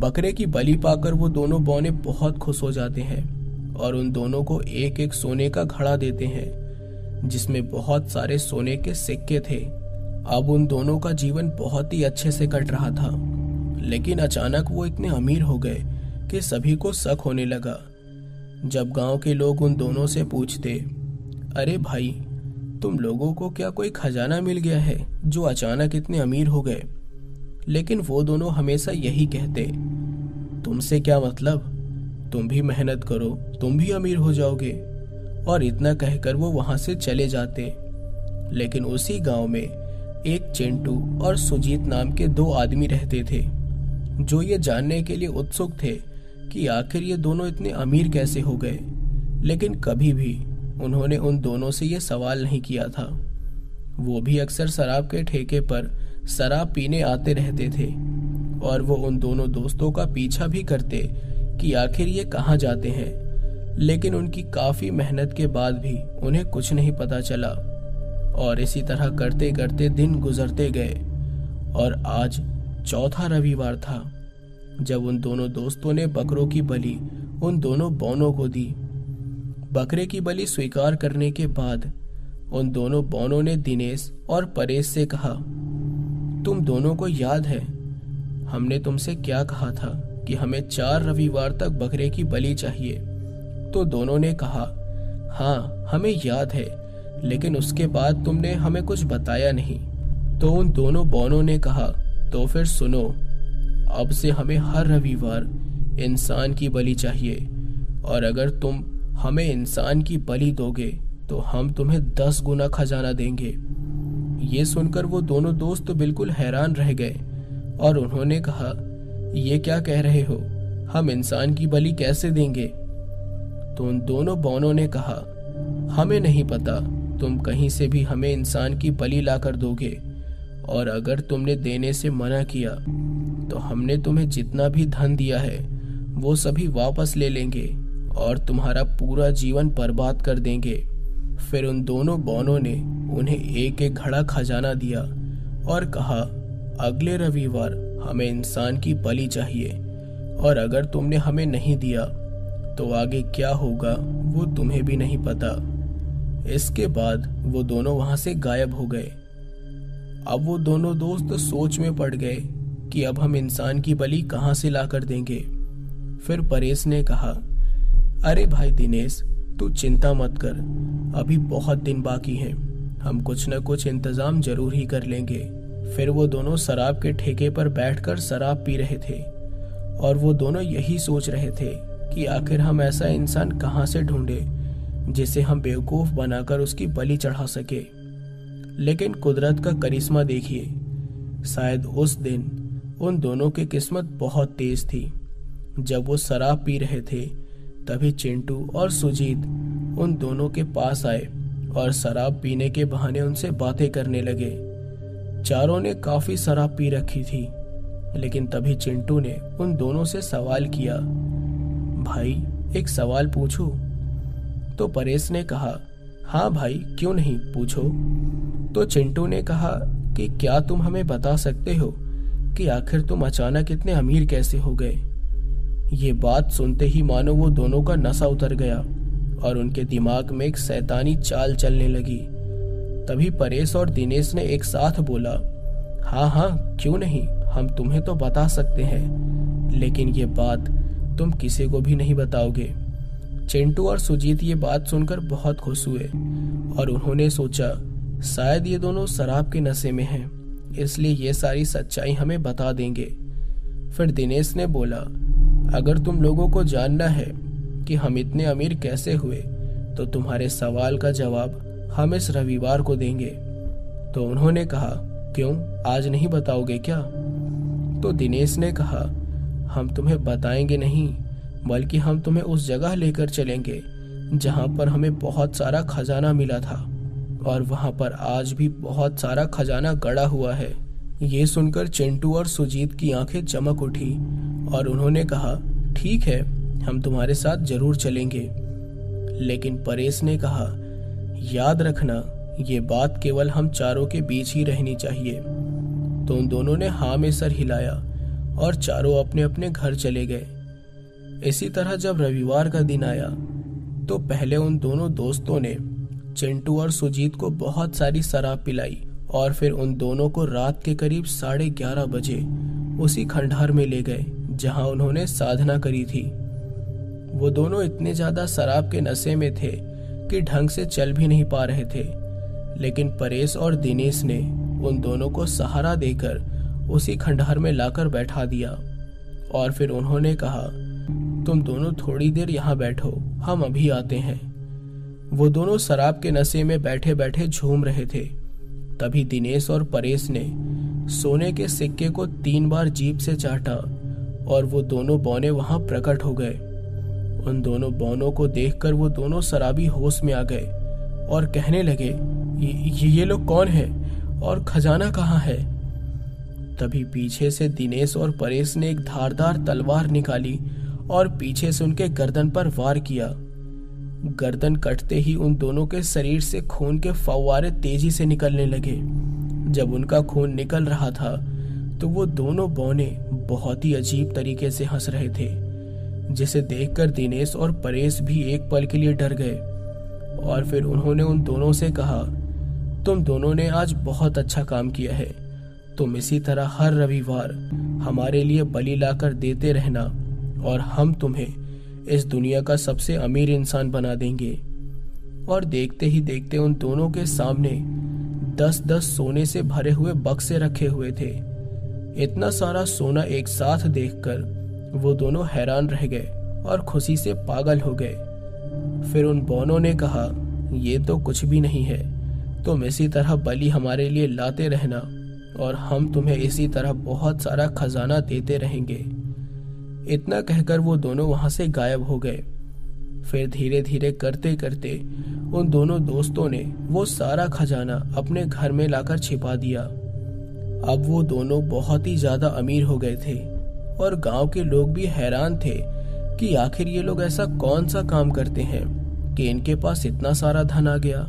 बकरे की बलि पाकर वो दोनों बौने बहुत खुश हो जाते हैं और उन दोनों को एक एक सोने का घड़ा देते हैं जिसमें बहुत सारे सोने के सिक्के थे। अब उन दोनों का जीवन बहुत ही अच्छे से कट रहा था, लेकिन अचानक वो इतने अमीर हो गए कि सभी को शक होने लगा। जब गांव के लोग उन दोनों से पूछते, अरे भाई तुम लोगों को क्या कोई खजाना मिल गया है जो अचानक इतने अमीर हो गए, लेकिन वो दोनों हमेशा यही कहते, तुमसे क्या मतलब, तुम भी मेहनत करो, तुम भी अमीर हो जाओगे। और इतना कहकर वो वहां से चले जाते। लेकिन उसी गांव में एक चिंटू और सुजीत नाम के दो आदमी रहते थे जो ये जानने के लिए उत्सुक थे कि आखिर ये दोनों इतने अमीर कैसे हो गए, लेकिन कभी भी उन्होंने उन दोनों से ये सवाल नहीं किया था। वो भी अक्सर शराब के ठेके पर शराब पीने आते रहते थे और वो उन दोनों दोस्तों का पीछा भी करते कि आखिर ये कहाँ जाते हैं, लेकिन उनकी काफ़ी मेहनत के बाद भी उन्हें कुछ नहीं पता चला। और इसी तरह करते करते दिन गुजरते गए और आज चौथा रविवार था जब उन दोनों दोस्तों ने बकरों की बलि उन दोनों बौनों को दी। बकरे की बलि स्वीकार करने के बाद उन दोनों बौनों ने दिनेश और परेश से कहा, तुम दोनों को याद है हमने तुमसे क्या कहा था कि हमें चार रविवार तक बकरे की बलि चाहिए? तो दोनों ने कहा, हाँ हमें याद है, लेकिन उसके बाद तुमने हमें कुछ बताया नहीं। तो उन दोनों बौनों ने कहा, तो फिर सुनो, अब से हमें हर रविवार इंसान की बलि चाहिए और अगर तुम हमें इंसान की बलि दोगे तो हम तुम्हें दस गुना खजाना देंगे। ये सुनकर वो दोनों दोस्त बिल्कुल हैरान रह गए और उन्होंने कहा, ये क्या कह रहे हो, हम इंसान की बलि कैसे देंगे? तो उन दोनों बौनों ने कहा, हमें नहीं पता, तुम कहीं से भी हमें इंसान की बलि लाकर दोगे और अगर तुमने देने से मना किया तो हमने तुम्हें जितना भी धन दिया है वो सभी वापस ले लेंगे और तुम्हारा पूरा जीवन बर्बाद कर देंगे। फिर उन दोनों बौनों ने उन्हें एक एक घड़ा खजाना दिया और कहा, अगले रविवार हमें इंसान की बलि चाहिए और अगर तुमने हमें नहीं दिया तो आगे क्या होगा वो तुम्हें भी नहीं पता। इसके बाद वो दोनों वहां से गायब हो गए। अब वो दोनों दोस्त सोच में पड़ गए कि अब हम इंसान की बलि कहां से ला कर देंगे। फिर परेश ने कहा, अरे भाई दिनेश तू चिंता मत कर, अभी बहुत दिन बाकी हैं, हम कुछ न कुछ इंतजाम जरूर ही कर लेंगे। फिर वो दोनों शराब के ठेके पर बैठकर शराब पी रहे थे और वो दोनों यही सोच रहे थे कि आखिर हम ऐसा इंसान कहां से ढूंढे जिसे हम बेवकूफ बनाकर उसकी बलि चढ़ा सके। लेकिन कुदरत का करिश्मा देखिए, शायद उस दिन उन दोनों की किस्मत बहुत तेज थी। जब वो शराब पी रहे थे तभी चिंटू और सुजीत उन दोनों के पास आए और शराब पीने के बहाने उनसे बातें करने लगे। चारों ने काफी शराब पी रखी थी, लेकिन तभी चिंटू ने उन दोनों से सवाल किया, भाई एक सवाल पूछूं? तो परेश ने कहा, हाँ भाई क्यों नहीं, पूछो। तो चिंटू ने कहा कि क्या तुम हमें बता सकते हो कि आखिर तुम अचानक इतने अमीर कैसे हो गए? ये बात सुनते ही मानो वो दोनों का नशा उतर गया और उनके दिमाग में एक शैतानी चाल चलने लगी। तभी परेश और दिनेश ने एक साथ बोला, हाँ हाँ क्यों नहीं, हम तुम्हें तो बता सकते हैं, लेकिन ये बात तुम किसी को भी नहीं बताओगे। चिंटू और सुजीत ये बात सुनकर बहुत खुश हुए और उन्होंने सोचा शायद ये दोनों शराब के नशे में हैं, इसलिए ये सारी सच्चाई हमें बता देंगे। फिर दिनेश ने बोला, अगर तुम लोगों को जानना है कि हम इतने अमीर कैसे हुए तो तुम्हारे सवाल का जवाब हम इस रविवार को देंगे। तो उन्होंने कहा, क्यों आज नहीं बताओगे क्या? तो दिनेश ने कहा, हम तुम्हें बताएंगे नहीं, बल्कि हम तुम्हें उस जगह लेकर चलेंगे जहाँ पर हमें बहुत सारा खजाना मिला था और वहाँ पर आज भी बहुत सारा खजाना गड़ा हुआ है। ये सुनकर चिंटू और सुजीत की आंखें चमक उठी और उन्होंने कहा, ठीक है हम तुम्हारे साथ जरूर चलेंगे। लेकिन परेश ने कहा, याद रखना ये बात केवल हम चारों के बीच ही रहनी चाहिए। तो उन दोनों ने हाँ में सर हिलाया और चारों अपने अपने घर चले गए। इसी तरह जब रविवार का दिन आया तो पहले उन दोनों दोस्तों ने चिंटू और सुजीत को बहुत सारी शराब पिलाई और फिर उन दोनों को रात के करीब साढ़े ग्यारह बजे उसी खंडहर में ले गए जहां उन्होंने साधना करी थी। वो दोनों इतने ज्यादा शराब के नशे में थे कि ढंग से चल भी नहीं पा रहे थे, लेकिन परेश और दिनेश ने उन दोनों को सहारा देकर उसी खंडहर में लाकर बैठा दिया और फिर उन्होंने कहा, तुम दोनों थोड़ी देर यहाँ बैठो, हम अभी आते हैं। वो दोनों शराब के नशे में बैठे बैठे झूम रहे थे। तभी दिनेश और परेश ने सोने के सिक्के को तीन बार जीप से चाटा और वो दोनों बौने वहां प्रकट हो गए। उन दोनों बौनों को देखकर वो दोनों शराबी होश में आ गए और कहने लगे, ये, ये लोग कौन है और खजाना कहाँ है। तभी पीछे से दिनेश और परेश ने एक धारदार तलवार निकाली और पीछे से उनके गर्दन पर वार किया। गर्दन कटते ही उन दोनों के शरीर से खून के फव्वारे तेजी से निकलने लगे। जब उनका खून निकल रहा था तो वो दोनों बौने बहुत ही अजीब तरीके से हंस रहे थे, जिसे देखकर दिनेश और परेश भी एक पल के लिए डर गए और फिर उन्होंने उन दोनों से कहा, तुम दोनों ने आज बहुत अच्छा काम किया है, तुम इसी तरह हर रविवार हमारे लिए बलि लाकर देते रहना और हम तुम्हें इस दुनिया का सबसे अमीर इंसान बना देंगे। और देखते ही देखते उन दोनों के सामने दस दस सोने से भरे हुए बक्से रखे हुए थे। इतना सारा सोना एक साथ देखकर वो दोनों हैरान रह गए और खुशी से पागल हो गए। फिर उन बौनों ने कहा, ये तो कुछ भी नहीं है, तुम इसी तरह बलि हमारे लिए लाते रहना और हम तुम्हें इसी तरह बहुत सारा खजाना देते रहेंगे। इतना कहकर वो दोनों वहां से गायब हो गए। फिर धीरे धीरे करते करते उन दोनों दोस्तों ने वो सारा खजाना अपने घर में लाकर छिपा दिया। अब वो दोनों बहुत ही ज्यादा अमीर हो गए थे और गांव के लोग भी हैरान थे कि आखिर ये लोग ऐसा कौन सा काम करते हैं कि इनके पास इतना सारा धन आ गया।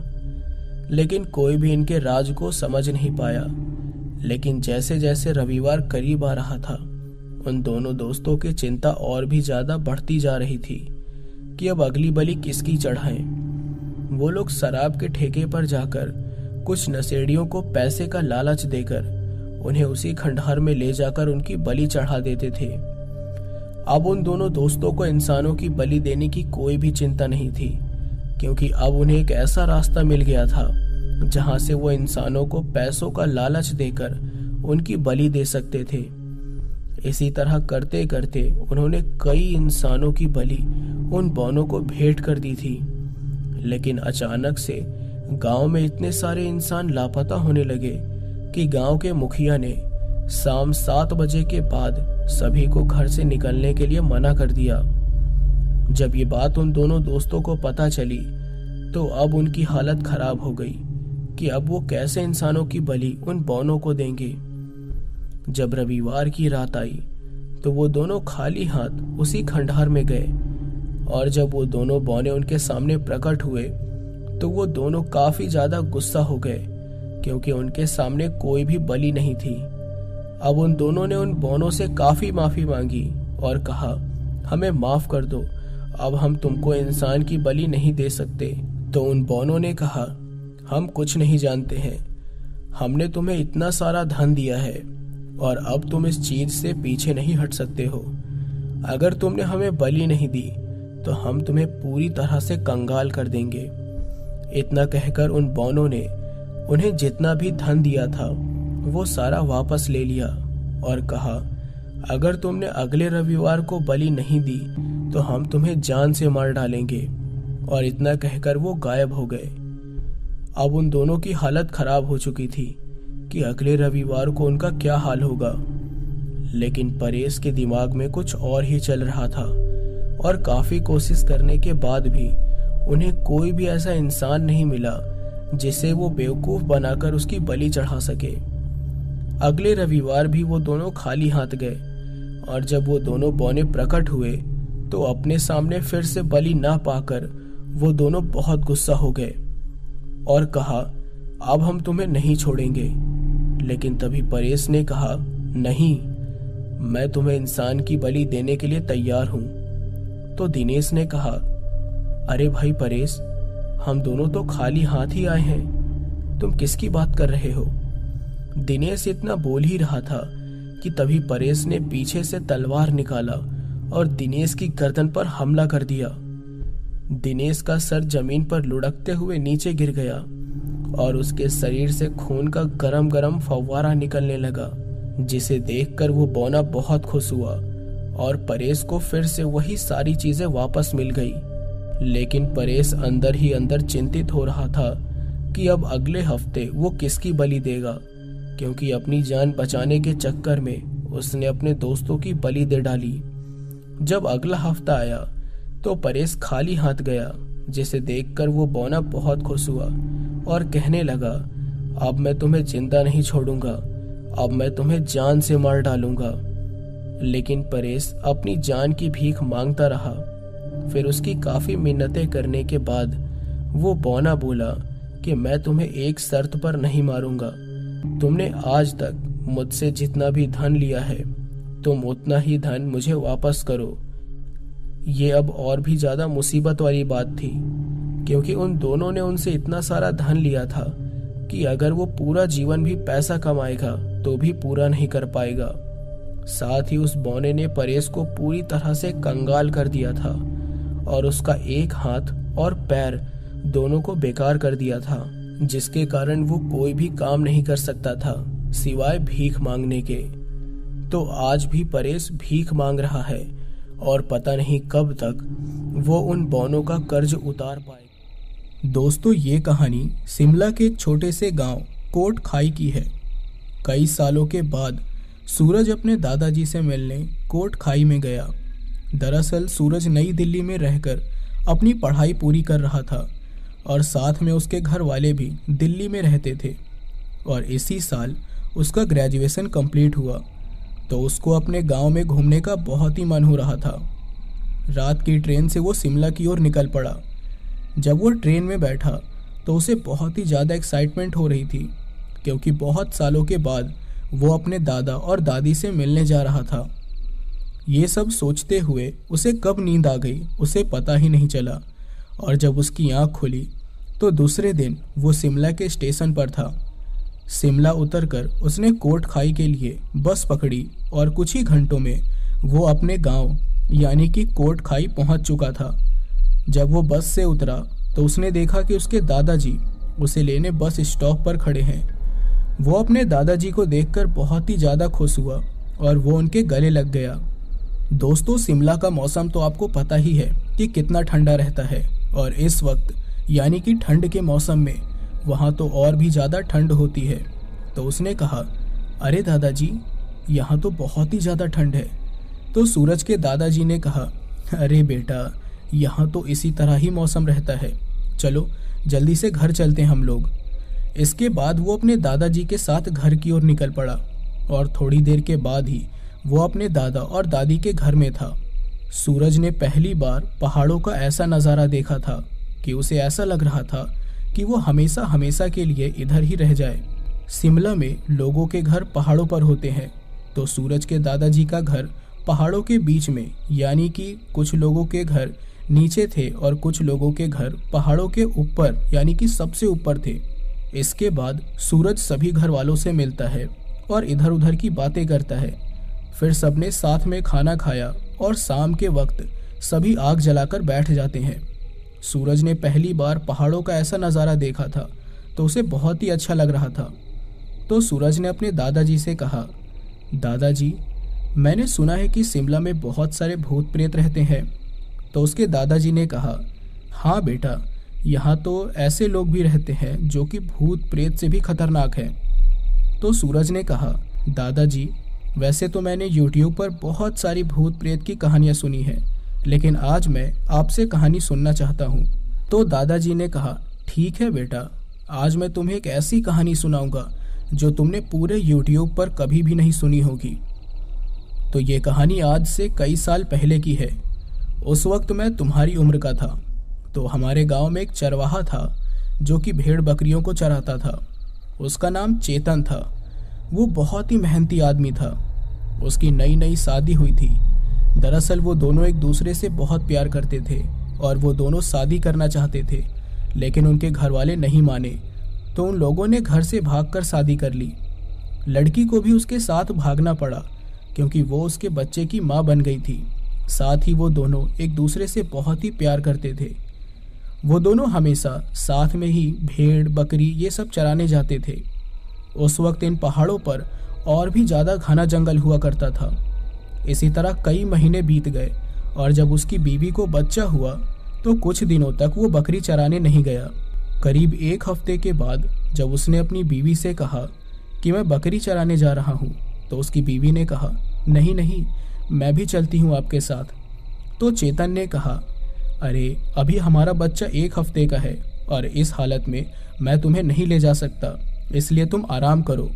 लेकिन कोई भी इनके राज को समझ नहीं पाया। लेकिन जैसे जैसे रविवार करीब आ रहा था उन दोनों दोस्तों की चिंता और भी ज्यादा बढ़ती जा रही थी कि अब अगली बलि किसकी चढ़ाएं। वो लोग शराब के ठेके पर जाकर कुछ नशेड़ियों को पैसे का लालच देकर उन्हें उसी खंडहर में ले जाकर उनकी बलि चढ़ा देते थे। अब उन दोनों दोस्तों को इंसानों की बलि देने की कोई भी चिंता नहीं थी, क्योंकि अब उन्हें एक ऐसा रास्ता मिल गया था जहां से वो इंसानों को पैसों का लालच देकर उनकी बलि दे सकते थे। इसी तरह करते करते उन्होंने कई इंसानों की बलि उन बौनों को भेंट कर दी थी। लेकिन अचानक से गांव में इतने सारे इंसान लापता होने लगे कि गांव के मुखिया ने शाम सात बजे के बाद सभी को घर से निकलने के लिए मना कर दिया। जब ये बात उन दोनों दोस्तों को पता चली तो अब उनकी हालत खराब हो गई कि अब वो कैसे इंसानों की बलि उन बौनों को देंगे। जब रविवार की रात आई तो वो दोनों खाली हाथ उसी खंडहर में गए और जब वो दोनों बौने उनके सामने प्रकट हुए तो वो दोनों काफी ज्यादा गुस्सा हो गए, क्योंकि उनके सामने कोई भी बलि नहीं थी। अब उन दोनों ने उन बौनों से काफी माफी मांगी और कहा, हमें माफ कर दो, अब हम तुमको इंसान की बलि नहीं दे सकते। तो उन बौनों ने कहा, हम कुछ नहीं जानते हैं, हमने तुम्हें इतना सारा धन दिया है और अब तुम इस चीज से पीछे नहीं हट सकते हो। अगर तुमने हमें बलि नहीं दी तो हम तुम्हें पूरी तरह से कंगाल कर देंगे। इतना कहकर उन बौनों ने उन्हें जितना भी धन दिया था वो सारा वापस ले लिया और कहा, अगर तुमने अगले रविवार को बलि नहीं दी तो हम तुम्हें जान से मार डालेंगे। और इतना कहकर वो गायब हो गए। अब उन दोनों की हालत खराब हो चुकी थी कि अगले रविवार को उनका क्या हाल होगा। लेकिन परेश के दिमाग में कुछ और ही चल रहा था और काफी कोशिश करने के बाद भी उन्हें कोई भी ऐसा इंसान नहीं मिला जिसे वो बेवकूफ बनाकर उसकी बलि चढ़ा सके। अगले रविवार भी वो दोनों खाली हाथ गए और जब वो दोनों बौने प्रकट हुए तो अपने सामने फिर से बलि ना पाकर वो दोनों बहुत गुस्सा हो गए और कहा, अब हम तुम्हें नहीं छोड़ेंगे। लेकिन तभी परेश ने कहा, नहीं, मैं तुम्हें इंसान की बलि देने के लिए तैयार हूं। तो दिनेश ने कहा, अरे भाई परेश, हम दोनों तो खाली हाथ ही आए हैं, तुम किसकी बात कर रहे हो। दिनेश इतना बोल ही रहा था कि तभी परेश ने पीछे से तलवार निकाला और दिनेश की गर्दन पर हमला कर दिया। दिनेश का सर जमीन पर लुढ़कते हुए नीचे गिर गया और उसके शरीर से खून का गरम गरम फव्वारा निकलने लगा, जिसे देखकर वो बौना बहुत खुश हुआ और परेश को फिर से वही सारी चीजें वापस मिल गई। लेकिन परेश अंदर ही अंदर चिंतित हो रहा था कि अब अगले हफ्ते वो किसकी बलि देगा, क्योंकि अपनी जान बचाने के चक्कर में उसने अपने दोस्तों की बलि दे डाली। जब अगला हफ्ता आया तो परेश खाली हाथ गया, जिसे देखकर वो बौना बहुत खुश हुआ और कहने लगा, अब मैं तुम्हें जिंदा नहीं छोड़ूंगा, अब मैं तुम्हें जान से मार डालूंगा। लेकिन परेश अपनी जान की भीख मांगता रहा। फिर उसकी काफी मिन्नतें करने के बाद वो बौना बोला कि मैं तुम्हें एक शर्त पर नहीं मारूंगा, तुमने आज तक मुझसे जितना भी धन लिया है तुम उतना ही धन मुझे वापस करो। ये अब और भी ज्यादा मुसीबत वाली बात थी, क्योंकि उन दोनों ने उनसे इतना सारा धन लिया था कि अगर वो पूरा जीवन भी पैसा कमाएगा तो भी पूरा नहीं कर पाएगा। साथ ही उस बौने ने परेश को पूरी तरह से कंगाल कर दिया था और उसका एक हाथ और पैर दोनों को बेकार कर दिया था, जिसके कारण वो कोई भी काम नहीं कर सकता था सिवाय भीख मांगने के। तो आज भी परेश भीख मांग रहा है और पता नहीं कब तक वो उन बौनों का कर्ज उतार पाएगा। दोस्तों, ये कहानी शिमला के छोटे से गांव कोट खाई की है। कई सालों के बाद सूरज अपने दादाजी से मिलने कोट खाई में गया। दरअसल सूरज नई दिल्ली में रहकर अपनी पढ़ाई पूरी कर रहा था और साथ में उसके घर वाले भी दिल्ली में रहते थे और इसी साल उसका ग्रेजुएशन कंप्लीट हुआ। तो उसको अपने गांव में घूमने का बहुत ही मन हो रहा था। रात की ट्रेन से वो शिमला की ओर निकल पड़ा। जब वो ट्रेन में बैठा तो उसे बहुत ही ज़्यादा एक्साइटमेंट हो रही थी, क्योंकि बहुत सालों के बाद वो अपने दादा और दादी से मिलने जा रहा था। ये सब सोचते हुए उसे कब नींद आ गई उसे पता ही नहीं चला और जब उसकी आँख खुली तो दूसरे दिन वो शिमला के स्टेशन पर था। शिमला उतरकर उसने कोट खाई के लिए बस पकड़ी और कुछ ही घंटों में वो अपने गांव यानी कि कोट खाई पहुंच चुका था। जब वो बस से उतरा तो उसने देखा कि उसके दादाजी उसे लेने बस स्टॉप पर खड़े हैं। वो अपने दादाजी को देखकर बहुत ही ज़्यादा खुश हुआ और वो उनके गले लग गया। दोस्तों, शिमला का मौसम तो आपको पता ही है कि कितना ठंडा रहता है और इस वक्त यानी कि ठंड के मौसम में वहाँ तो और भी ज़्यादा ठंड होती है। तो उसने कहा, अरे दादाजी, यहाँ तो बहुत ही ज़्यादा ठंड है। तो सूरज के दादाजी ने कहा, अरे बेटा, यहाँ तो इसी तरह ही मौसम रहता है, चलो जल्दी से घर चलते हैं हम लोग। इसके बाद वो अपने दादाजी के साथ घर की ओर निकल पड़ा और थोड़ी देर के बाद ही वो अपने दादा और दादी के घर में था। सूरज ने पहली बार पहाड़ों का ऐसा नज़ारा देखा था कि उसे ऐसा लग रहा था कि वो हमेशा हमेशा के लिए इधर ही रह जाए। शिमला में लोगों के घर पहाड़ों पर होते हैं, तो सूरज के दादाजी का घर पहाड़ों के बीच में, यानी कि कुछ लोगों के घर नीचे थे और कुछ लोगों के घर पहाड़ों के ऊपर यानी कि सबसे ऊपर थे। इसके बाद सूरज सभी घर वालों से मिलता है और इधर उधर की बातें करता है। फिर सबने साथ में खाना खाया और शाम के वक्त सभी आग जलाकर बैठ जाते हैं। सूरज ने पहली बार पहाड़ों का ऐसा नज़ारा देखा था तो उसे बहुत ही अच्छा लग रहा था। तो सूरज ने अपने दादाजी से कहा, दादाजी, मैंने सुना है कि शिमला में बहुत सारे भूत प्रेत रहते हैं। तो उसके दादाजी ने कहा, हाँ बेटा, यहाँ तो ऐसे लोग भी रहते हैं जो कि भूत प्रेत से भी खतरनाक हैं। तो सूरज ने कहा, दादाजी, वैसे तो मैंने यूट्यूब पर बहुत सारी भूत प्रेत की कहानियाँ सुनी हैं, लेकिन आज मैं आपसे कहानी सुनना चाहता हूँ। तो दादाजी ने कहा, ठीक है बेटा, आज मैं तुम्हें एक ऐसी कहानी सुनाऊंगा जो तुमने पूरे यूट्यूब पर कभी भी नहीं सुनी होगी। तो ये कहानी आज से कई साल पहले की है। उस वक्त मैं तुम्हारी उम्र का था। तो हमारे गांव में एक चरवाहा था जो कि भेड़ बकरियों को चराता था। उसका नाम चेतन था। वो बहुत ही मेहनती आदमी था। उसकी नई नई शादी हुई थी। दरअसल वो दोनों एक दूसरे से बहुत प्यार करते थे और वो दोनों शादी करना चाहते थे, लेकिन उनके घर वाले नहीं माने तो उन लोगों ने घर से भागकर शादी कर ली। लड़की को भी उसके साथ भागना पड़ा क्योंकि वो उसके बच्चे की माँ बन गई थी। साथ ही वो दोनों एक दूसरे से बहुत ही प्यार करते थे। वो दोनों हमेशा साथ में ही भेड़ बकरी ये सब चराने जाते थे। उस वक्त इन पहाड़ों पर और भी ज़्यादा घना जंगल हुआ करता था। इसी तरह कई महीने बीत गए और जब उसकी बीवी को बच्चा हुआ तो कुछ दिनों तक वो बकरी चराने नहीं गया। करीब एक हफ्ते के बाद जब उसने अपनी बीवी से कहा कि मैं बकरी चराने जा रहा हूँ तो उसकी बीवी ने कहा, नहीं नहीं मैं भी चलती हूँ आपके साथ। तो चेतन ने कहा, अरे अभी हमारा बच्चा एक हफ्ते का है और इस हालत में मैं तुम्हें नहीं ले जा सकता, इसलिए तुम आराम करो।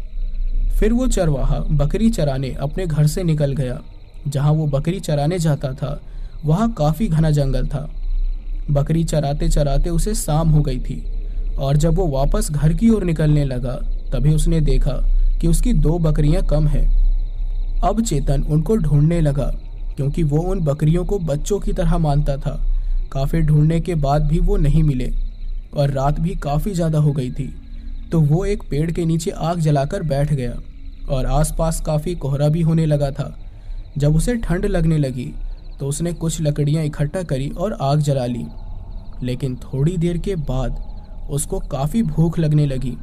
फिर वो चरवाहा बकरी चराने अपने घर से निकल गया। जहाँ वो बकरी चराने जाता था वहाँ काफ़ी घना जंगल था। बकरी चराते चराते उसे शाम हो गई थी और जब वो वापस घर की ओर निकलने लगा तभी उसने देखा कि उसकी दो बकरियाँ कम हैं। अब चेतन उनको ढूंढने लगा क्योंकि वो उन बकरियों को बच्चों की तरह मानता था। काफ़ी ढूंढने के बाद भी वो नहीं मिले और रात भी काफ़ी ज़्यादा हो गई थी, तो वो एक पेड़ के नीचे आग जलाकर बैठ गया और आसपास काफ़ी कोहरा भी होने लगा था। जब उसे ठंड लगने लगी तो उसने कुछ लकड़ियाँ इकट्ठा करी और आग जला ली, लेकिन थोड़ी देर के बाद उसको काफ़ी भूख लगने लगी।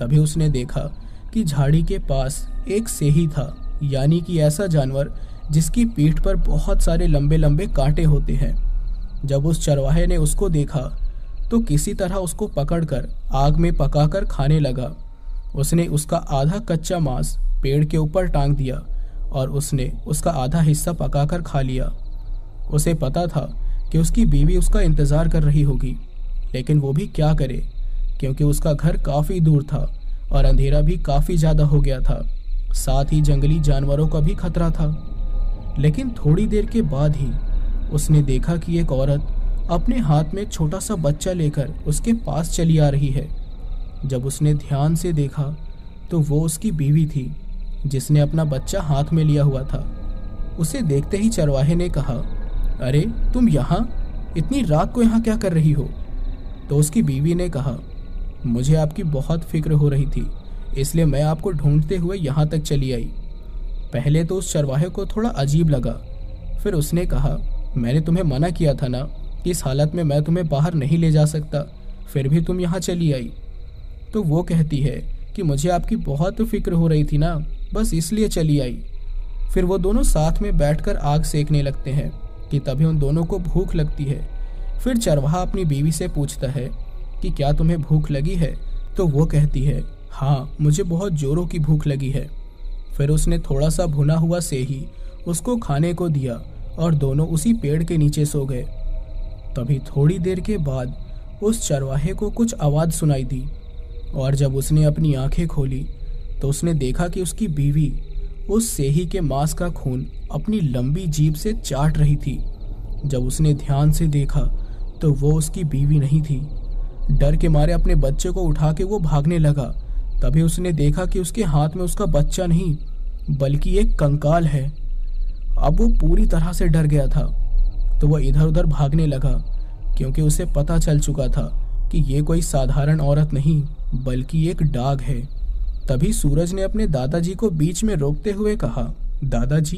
तभी उसने देखा कि झाड़ी के पास एक सेही था, यानी कि ऐसा जानवर जिसकी पीठ पर बहुत सारे लंबे लंबे कांटे होते हैं। जब उस चरवाहे ने उसको देखा तो किसी तरह उसको पकड़कर आग में पकाकर खाने लगा। उसने उसका आधा कच्चा मांस पेड़ के ऊपर टांग दिया और उसने उसका आधा हिस्सा पकाकर खा लिया। उसे पता था कि उसकी बीवी उसका इंतज़ार कर रही होगी, लेकिन वो भी क्या करे क्योंकि उसका घर काफ़ी दूर था और अंधेरा भी काफ़ी ज़्यादा हो गया था। साथ ही जंगली जानवरों का भी खतरा था। लेकिन थोड़ी देर के बाद ही उसने देखा कि एक औरत अपने हाथ में छोटा सा बच्चा लेकर उसके पास चली आ रही है। जब उसने ध्यान से देखा तो वो उसकी बीवी थी जिसने अपना बच्चा हाथ में लिया हुआ था। उसे देखते ही चरवाहे ने कहा, अरे तुम यहाँ इतनी रात को यहाँ क्या कर रही हो? तो उसकी बीवी ने कहा, मुझे आपकी बहुत फिक्र हो रही थी, इसलिए मैं आपको ढूंढते हुए यहाँ तक चली आई। पहले तो उस चरवाहे को थोड़ा अजीब लगा, फिर उसने कहा, मैंने तुम्हें मना किया था ना कि इस हालत में मैं तुम्हें बाहर नहीं ले जा सकता, फिर भी तुम यहाँ चली आई। तो वो कहती है कि मुझे आपकी बहुत फिक्र हो रही थी ना, बस इसलिए चली आई। फिर वो दोनों साथ में बैठकर आग सेकने लगते हैं कि तभी उन दोनों को भूख लगती है। फिर चरवाहा अपनी बीवी से पूछता है कि क्या तुम्हें भूख लगी है? तो वो कहती है, हाँ मुझे बहुत जोरों की भूख लगी है। फिर उसने थोड़ा सा भुना हुआ सेही उसको खाने को दिया और दोनों उसी पेड़ के नीचे सो गए। तभी थोड़ी देर के बाद उस चरवाहे को कुछ आवाज़ सुनाई दी और जब उसने अपनी आंखें खोली तो उसने देखा कि उसकी बीवी उस सेही के मांस का खून अपनी लंबी जीभ से चाट रही थी। जब उसने ध्यान से देखा तो वो उसकी बीवी नहीं थी। डर के मारे अपने बच्चे को उठा के वो भागने लगा। तभी उसने देखा कि उसके हाथ में उसका बच्चा नहीं बल्कि एक कंकाल है। अब वो पूरी तरह से डर गया था, तो वह इधर उधर भागने लगा क्योंकि उसे पता चल चुका था कि ये कोई साधारण औरत नहीं बल्कि एक डाग है। तभी सूरज ने अपने दादाजी को बीच में रोकते हुए कहा, दादाजी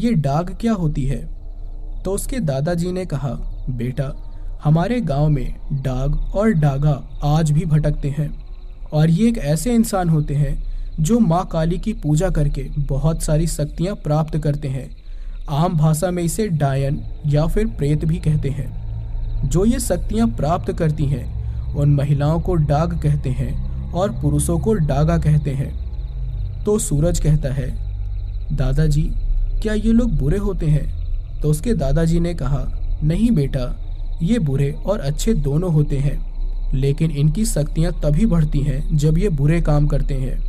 ये डाग क्या होती है? तो उसके दादाजी ने कहा, बेटा हमारे गांव में डाग और डागा आज भी भटकते हैं और ये एक ऐसे इंसान होते हैं जो माँ काली की पूजा करके बहुत सारी शक्तियाँ प्राप्त करते हैं। आम भाषा में इसे डायन या फिर प्रेत भी कहते हैं। जो ये शक्तियाँ प्राप्त करती हैं उन महिलाओं को डाग कहते हैं और पुरुषों को डागा कहते हैं। तो सूरज कहता है, दादाजी क्या ये लोग बुरे होते हैं? तो उसके दादाजी ने कहा, नहीं बेटा ये बुरे और अच्छे दोनों होते हैं, लेकिन इनकी शक्तियाँ तभी बढ़ती हैं जब ये बुरे काम करते हैं।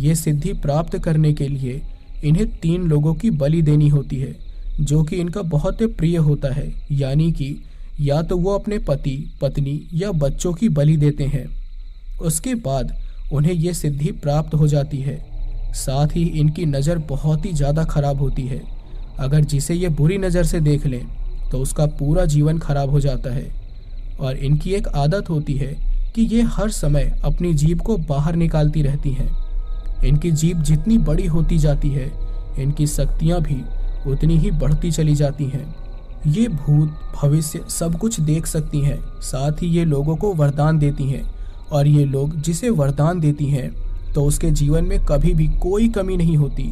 ये सिद्धि प्राप्त करने के लिए इन्हें तीन लोगों की बलि देनी होती है जो कि इनका बहुत प्रिय होता है, यानी कि या तो वो अपने पति पत्नी या बच्चों की बलि देते हैं। उसके बाद उन्हें ये सिद्धि प्राप्त हो जाती है। साथ ही इनकी नज़र बहुत ही ज़्यादा खराब होती है। अगर जिसे ये बुरी नज़र से देख लें तो उसका पूरा जीवन खराब हो जाता है। और इनकी एक आदत होती है कि ये हर समय अपनी जीभ को बाहर निकालती रहती हैं। इनकी जीभ जितनी बड़ी होती जाती है, इनकी शक्तियाँ भी उतनी ही बढ़ती चली जाती हैं। ये भूत भविष्य सब कुछ देख सकती हैं, साथ ही ये लोगों को वरदान देती हैं और ये लोग जिसे वरदान देती हैं तो उसके जीवन में कभी भी कोई कमी नहीं होती।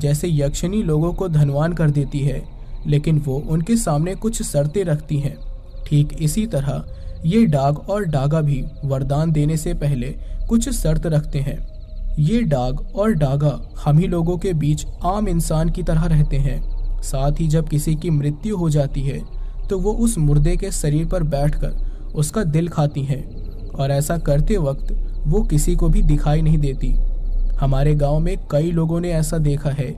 जैसे यक्षिणी लोगों को धनवान कर देती है, लेकिन वो उनके सामने कुछ शर्तें रखती हैं। ठीक इसी तरह ये डाग और डागा भी वरदान देने से पहले कुछ शर्त रखते हैं। ये डाग और डागा हम ही लोगों के बीच आम इंसान की तरह रहते हैं। साथ ही जब किसी की मृत्यु हो जाती है तो वो उस मुर्दे के शरीर पर बैठकर उसका दिल खाती हैं और ऐसा करते वक्त वो किसी को भी दिखाई नहीं देती। हमारे गांव में कई लोगों ने ऐसा देखा है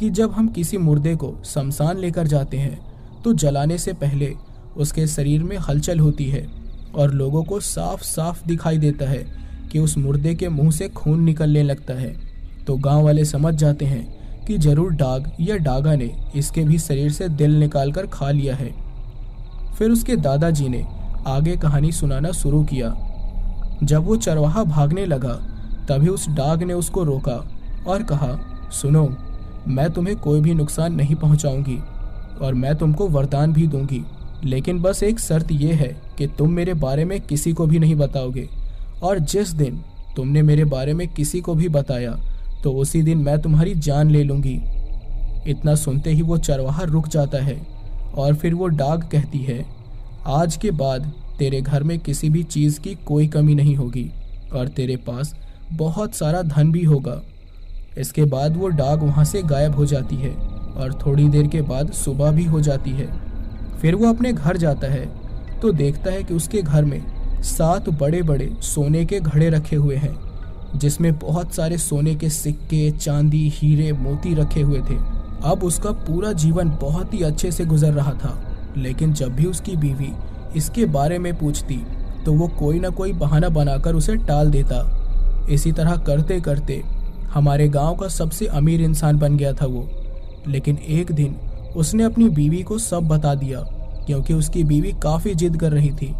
कि जब हम किसी मुर्दे को शमशान लेकर जाते हैं तो जलाने से पहले उसके शरीर में हलचल होती है और लोगों को साफ साफ दिखाई देता है कि उस मुर्दे के मुंह से खून निकलने लगता है। तो गांव वाले समझ जाते हैं कि जरूर डाग या डागा ने इसके भी शरीर से दिल निकालकर खा लिया है। फिर उसके दादाजी ने आगे कहानी सुनाना शुरू किया। जब वो चरवाहा भागने लगा तभी उस डाग ने उसको रोका और कहा, सुनो, मैं तुम्हें कोई भी नुकसान नहीं पहुंचाऊंगी और मैं तुमको वरदान भी दूंगी, लेकिन बस एक शर्त यह है कि तुम मेरे बारे में किसी को भी नहीं बताओगे। और जिस दिन तुमने मेरे बारे में किसी को भी बताया तो उसी दिन मैं तुम्हारी जान ले लूँगी। इतना सुनते ही वो चरवाहा रुक जाता है और फिर वो डाग कहती है, आज के बाद तेरे घर में किसी भी चीज़ की कोई कमी नहीं होगी और तेरे पास बहुत सारा धन भी होगा। इसके बाद वो डाग वहाँ से गायब हो जाती है और थोड़ी देर के बाद सुबह भी हो जाती है। फिर वो अपने घर जाता है तो देखता है कि उसके घर में सात बड़े बड़े सोने के घड़े रखे हुए हैं, जिसमें बहुत सारे सोने के सिक्के, चांदी, हीरे, मोती रखे हुए थे। अब उसका पूरा जीवन बहुत ही अच्छे से गुजर रहा था, लेकिन जब भी उसकी बीवी इसके बारे में पूछती तो वो कोई ना कोई बहाना बनाकर उसे टाल देता। इसी तरह करते करते हमारे गांव का सबसे अमीर इंसान बन गया था वो। लेकिन एक दिन उसने अपनी बीवी को सब बता दिया, क्योंकि उसकी बीवी काफ़ी जिद कर रही थी।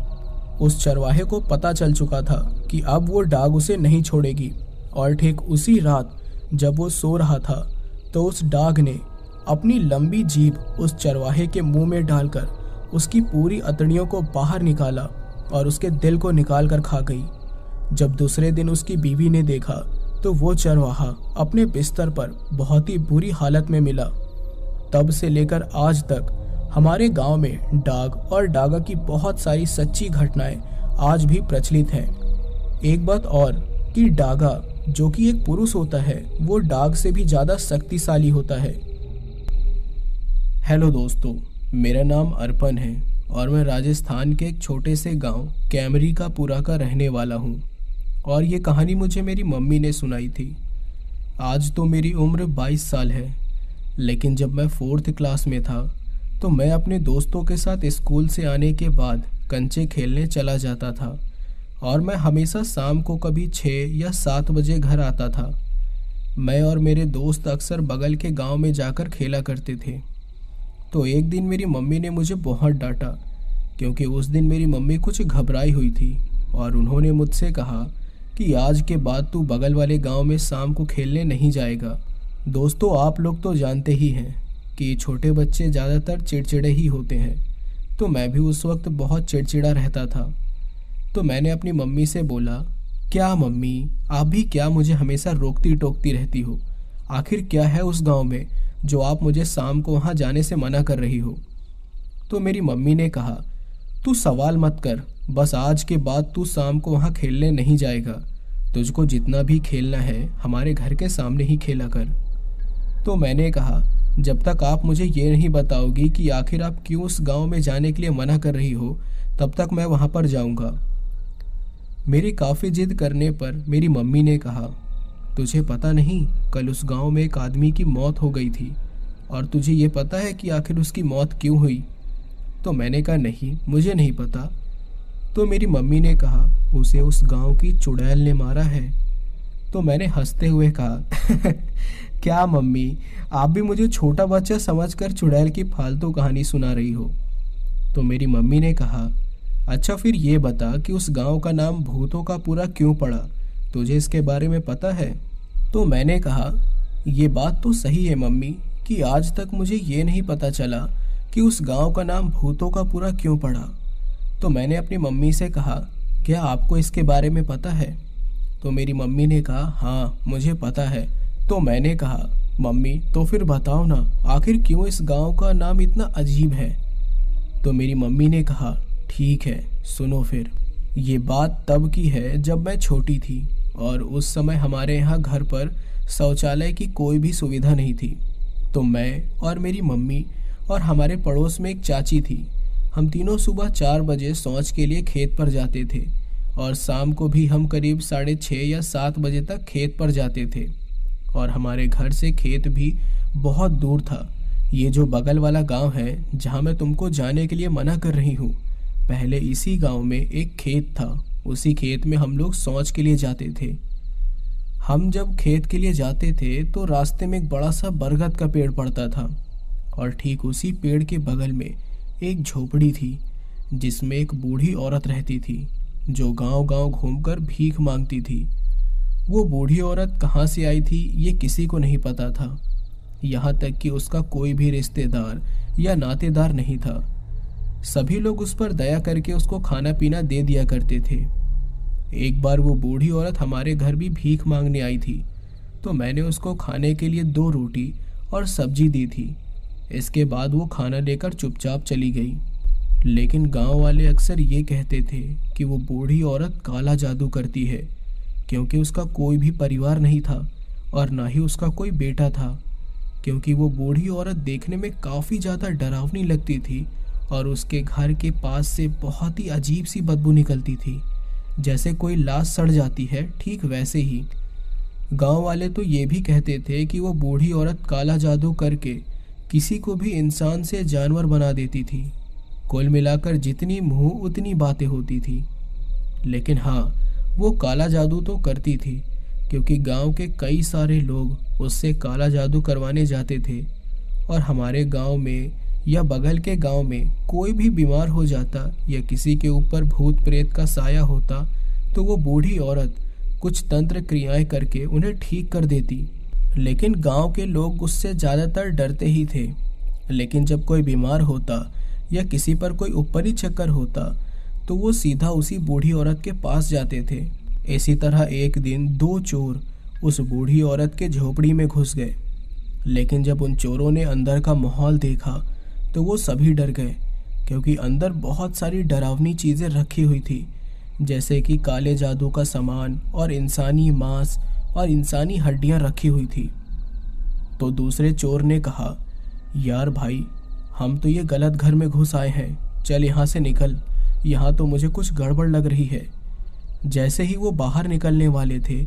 उस चरवाहे को पता चल चुका था कि अब वो डाग उसे नहीं छोड़ेगी और ठीक उसी रात जब वो सो रहा था तो उस डाग ने अपनी लंबी जीभ उस चरवाहे के मुंह में डालकर उसकी पूरी अतड़ियों को बाहर निकाला और उसके दिल को निकाल कर खा गई। जब दूसरे दिन उसकी बीवी ने देखा तो वो चरवाहा अपने बिस्तर पर बहुत ही बुरी हालत में मिला। तब से लेकर आज तक हमारे गांव में डाग और डागा की बहुत सारी सच्ची घटनाएं आज भी प्रचलित हैं। एक बात और कि डागा, जो कि एक पुरुष होता है, वो डाग से भी ज़्यादा शक्तिशाली होता है। हेलो दोस्तों, मेरा नाम अर्पण है और मैं राजस्थान के एक छोटे से गांव कैमरी का पूरा का रहने वाला हूँ और ये कहानी मुझे मेरी मम्मी ने सुनाई थी। आज तो मेरी उम्र बाईस साल है, लेकिन जब मैं फोर्थ क्लास में था तो मैं अपने दोस्तों के साथ स्कूल से आने के बाद कंचे खेलने चला जाता था और मैं हमेशा शाम को कभी छः या सात बजे घर आता था। मैं और मेरे दोस्त अक्सर बगल के गांव में जाकर खेला करते थे। तो एक दिन मेरी मम्मी ने मुझे बहुत डांटा, क्योंकि उस दिन मेरी मम्मी कुछ घबराई हुई थी और उन्होंने मुझसे कहा कि आज के बाद तू बगल वाले गाँव में शाम को खेलने नहीं जाएगा। दोस्तों, आप लोग तो जानते ही हैं कि छोटे बच्चे ज़्यादातर चिड़चिड़े ही होते हैं, तो मैं भी उस वक्त बहुत चिड़चिड़ा रहता था। तो मैंने अपनी मम्मी से बोला, क्या मम्मी, आप भी क्या मुझे हमेशा रोकती टोकती रहती हो? आखिर क्या है उस गांव में जो आप मुझे शाम को वहां जाने से मना कर रही हो? तो मेरी मम्मी ने कहा, तू सवाल मत कर, बस आज के बाद तू शाम को वहाँ खेलने नहीं जाएगा। तुझको जितना भी खेलना है हमारे घर के सामने ही खेला कर। तो मैंने कहा, जब तक आप मुझे ये नहीं बताओगी कि आखिर आप क्यों उस गांव में जाने के लिए मना कर रही हो, तब तक मैं वहां पर जाऊंगा। मेरी काफ़ी जिद करने पर मेरी मम्मी ने कहा, तुझे पता नहीं कल उस गांव में एक आदमी की मौत हो गई थी और तुझे ये पता है कि आखिर उसकी मौत क्यों हुई? तो मैंने कहा, नहीं, मुझे नहीं पता। तो मेरी मम्मी ने कहा, उसे उस गाँव की चुड़ैल ने मारा है। तो मैंने हंसते हुए कहा, क्या मम्मी, आप भी मुझे छोटा बच्चा समझकर चुड़ैल की फालतू कहानी सुना रही हो। तो मेरी मम्मी ने कहा, अच्छा फिर ये बता कि उस गांव का नाम भूतों का पूरा क्यों पड़ा, तुझे इसके बारे में पता है। तो मैंने कहा, ये बात तो सही है मम्मी कि आज तक मुझे ये नहीं पता चला कि उस गांव का नाम भूतों का पूरा क्यों पड़ा। तो मैंने अपनी मम्मी से कहा, क्या आपको इसके बारे में पता है। तो मेरी मम्मी ने कहा, हाँ मुझे पता है। तो मैंने कहा, मम्मी तो फिर बताओ ना, आखिर क्यों इस गांव का नाम इतना अजीब है। तो मेरी मम्मी ने कहा, ठीक है सुनो फिर, ये बात तब की है जब मैं छोटी थी और उस समय हमारे यहाँ घर पर शौचालय की कोई भी सुविधा नहीं थी। तो मैं और मेरी मम्मी और हमारे पड़ोस में एक चाची थी, हम तीनों सुबह चार बजे शौच के लिए खेत पर जाते थे और शाम को भी हम करीब साढ़े छः या सात बजे तक खेत पर जाते थे। और हमारे घर से खेत भी बहुत दूर था। ये जो बगल वाला गांव है जहाँ मैं तुमको जाने के लिए मना कर रही हूँ, पहले इसी गांव में एक खेत था, उसी खेत में हम लोग शौच के लिए जाते थे। हम जब खेत के लिए जाते थे तो रास्ते में एक बड़ा सा बरगद का पेड़ पड़ता था और ठीक उसी पेड़ के बगल में एक झोपड़ी थी जिसमें एक बूढ़ी औरत रहती थी जो गांव-गांव घूमकर भीख मांगती थी। वो बूढ़ी औरत कहाँ से आई थी ये किसी को नहीं पता था, यहाँ तक कि उसका कोई भी रिश्तेदार या नातेदार नहीं था। सभी लोग उस पर दया करके उसको खाना पीना दे दिया करते थे। एक बार वो बूढ़ी औरत हमारे घर भी भीख मांगने आई थी तो मैंने उसको खाने के लिए दो रोटी और सब्जी दी थी। इसके बाद वो खाना लेकर चुपचाप चली गई। लेकिन गांव वाले अक्सर ये कहते थे कि वो बूढ़ी औरत काला जादू करती है, क्योंकि उसका कोई भी परिवार नहीं था और ना ही उसका कोई बेटा था, क्योंकि वो बूढ़ी औरत देखने में काफ़ी ज़्यादा डरावनी लगती थी और उसके घर के पास से बहुत ही अजीब सी बदबू निकलती थी, जैसे कोई लाश सड़ जाती है ठीक वैसे ही। गांव वाले तो ये भी कहते थे कि वो बूढ़ी औरत काला जादू करके किसी को भी इंसान से जानवर बना देती थी। कुल मिलाकर जितनी मुँह उतनी बातें होती थी। लेकिन हाँ, वो काला जादू तो करती थी, क्योंकि गांव के कई सारे लोग उससे काला जादू करवाने जाते थे और हमारे गांव में या बगल के गांव में कोई भी बीमार हो जाता या किसी के ऊपर भूत प्रेत का साया होता तो वो बूढ़ी औरत कुछ तंत्र क्रियाएं करके उन्हें ठीक कर देती। लेकिन गांव के लोग उससे ज़्यादातर डरते ही थे। लेकिन जब कोई बीमार होता या किसी पर कोई ऊपरी चक्कर होता तो वो सीधा उसी बूढ़ी औरत के पास जाते थे। इसी तरह एक दिन दो चोर उस बूढ़ी औरत के झोपड़ी में घुस गए। लेकिन जब उन चोरों ने अंदर का माहौल देखा तो वो सभी डर गए, क्योंकि अंदर बहुत सारी डरावनी चीज़ें रखी हुई थी, जैसे कि काले जादू का सामान और इंसानी मांस और इंसानी हड्डियां रखी हुई थी। तो दूसरे चोर ने कहा, यार भाई, हम तो ये गलत घर में घुस आए हैं, चल यहाँ से निकल, यहाँ तो मुझे कुछ गड़बड़ लग रही है। जैसे ही वो बाहर निकलने वाले थे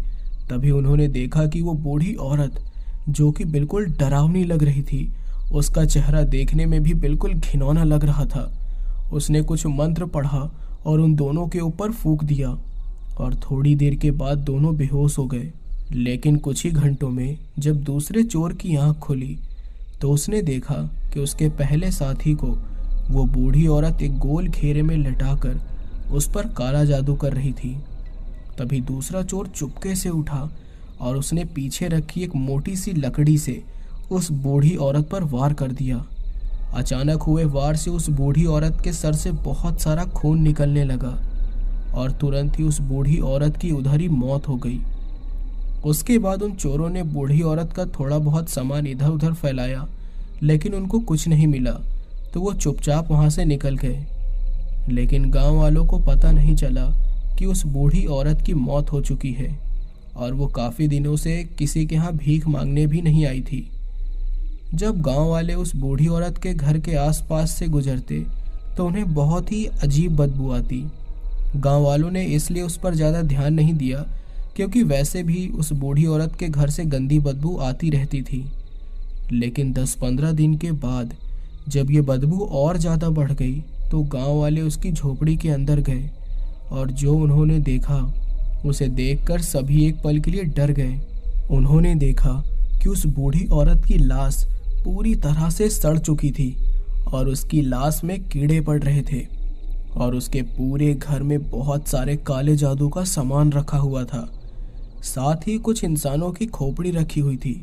तभी उन्होंने देखा कि वो बूढ़ी औरत जो कि बिल्कुल डरावनी लग रही थी, उसका चेहरा देखने में भी बिल्कुल घिनौना लग रहा था। उसने कुछ मंत्र पढ़ा और उन दोनों के ऊपर फूंक दिया और थोड़ी देर के बाद दोनों बेहोश हो गए। लेकिन कुछ ही घंटों में जब दूसरे चोर की आंख खुली तो उसने देखा कि उसके पहले साथी को वो बूढ़ी औरत एक गोल घेरे में लटाकर उस पर काला जादू कर रही थी। तभी दूसरा चोर चुपके से उठा और उसने पीछे रखी एक मोटी सी लकड़ी से उस बूढ़ी औरत पर वार कर दिया। अचानक हुए वार से उस बूढ़ी औरत के सर से बहुत सारा खून निकलने लगा और तुरंत ही उस बूढ़ी औरत की उधर ही मौत हो गई। उसके बाद उन चोरों ने बूढ़ी औरत का थोड़ा बहुत सामान इधर उधर फैलाया, लेकिन उनको कुछ नहीं मिला तो वो चुपचाप वहाँ से निकल गए। लेकिन गाँव वालों को पता नहीं चला कि उस बूढ़ी औरत की मौत हो चुकी है और वो काफ़ी दिनों से किसी के यहाँ भीख मांगने भी नहीं आई थी। जब गांव वाले उस बूढ़ी औरत के घर के आसपास से गुजरते तो उन्हें बहुत ही अजीब बदबू आती। गांव वालों ने इसलिए उस पर ज़्यादा ध्यान नहीं दिया, क्योंकि वैसे भी उस बूढ़ी औरत के घर से गंदी बदबू आती रहती थी। लेकिन दस पंद्रह दिन के बाद जब ये बदबू और ज़्यादा बढ़ गई तो गांव वाले उसकी झोपड़ी के अंदर गए और जो उन्होंने देखा उसे देखकर सभी एक पल के लिए डर गए। उन्होंने देखा कि उस बूढ़ी औरत की लाश पूरी तरह से सड़ चुकी थी और उसकी लाश में कीड़े पड़ रहे थे और उसके पूरे घर में बहुत सारे काले जादू का सामान रखा हुआ था। साथ ही कुछ इंसानों की खोपड़ी रखी हुई थी।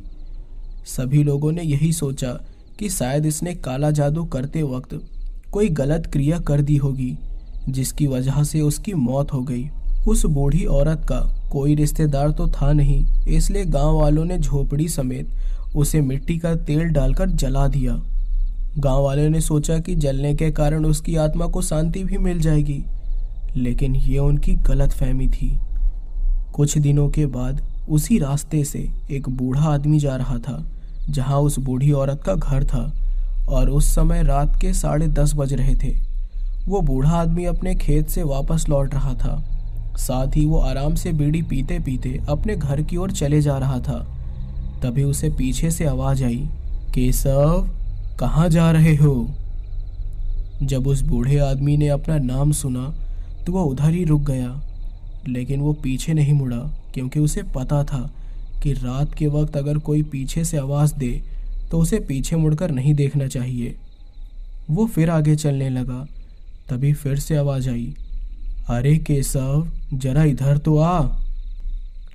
सभी लोगों ने यही सोचा कि शायद इसने काला जादू करते वक्त कोई गलत क्रिया कर दी होगी जिसकी वजह से उसकी मौत हो गई। उस बूढ़ी औरत का कोई रिश्तेदार तो था नहीं, इसलिए गांव वालों ने झोपड़ी समेत उसे मिट्टी का तेल डालकर जला दिया। गांव वालों ने सोचा कि जलने के कारण उसकी आत्मा को शांति भी मिल जाएगी, लेकिन ये उनकी गलतफहमी थी। कुछ दिनों के बाद उसी रास्ते से एक बूढ़ा आदमी जा रहा था जहां उस बूढ़ी औरत का घर था और उस समय रात के साढ़े दस बज रहे थे। वो बूढ़ा आदमी अपने खेत से वापस लौट रहा था। साथ ही वो आराम से बीड़ी पीते पीते अपने घर की ओर चले जा रहा था। तभी उसे पीछे से आवाज़ आई, केशव कहाँ जा रहे हो? जब उस बूढ़े आदमी ने अपना नाम सुना तो वह उधर ही रुक गया, लेकिन वो पीछे नहीं मुड़ा क्योंकि उसे पता था कि रात के वक्त अगर कोई पीछे से आवाज़ दे तो उसे पीछे मुड़कर नहीं देखना चाहिए। वो फिर आगे चलने लगा। तभी फिर से आवाज़ आई, अरे केशव जरा इधर तो आ।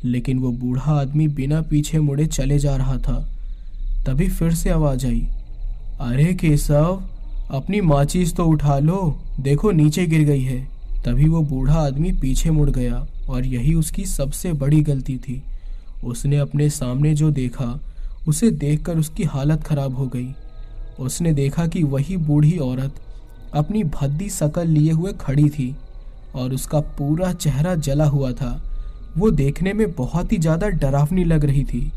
लेकिन वो बूढ़ा आदमी बिना पीछे मुड़े चले जा रहा था। तभी फिर से आवाज़ आई, अरे केशव अपनी माचिस तो उठा लो, देखो नीचे गिर गई है। तभी वो बूढ़ा आदमी पीछे मुड़ गया और यही उसकी सबसे बड़ी गलती थी। उसने अपने सामने जो देखा उसे देखकर उसकी हालत ख़राब हो गई। उसने देखा कि वही बूढ़ी औरत अपनी भद्दी शकल लिए हुए खड़ी थी और उसका पूरा चेहरा जला हुआ था। वो देखने में बहुत ही ज़्यादा डरावनी लग रही थी।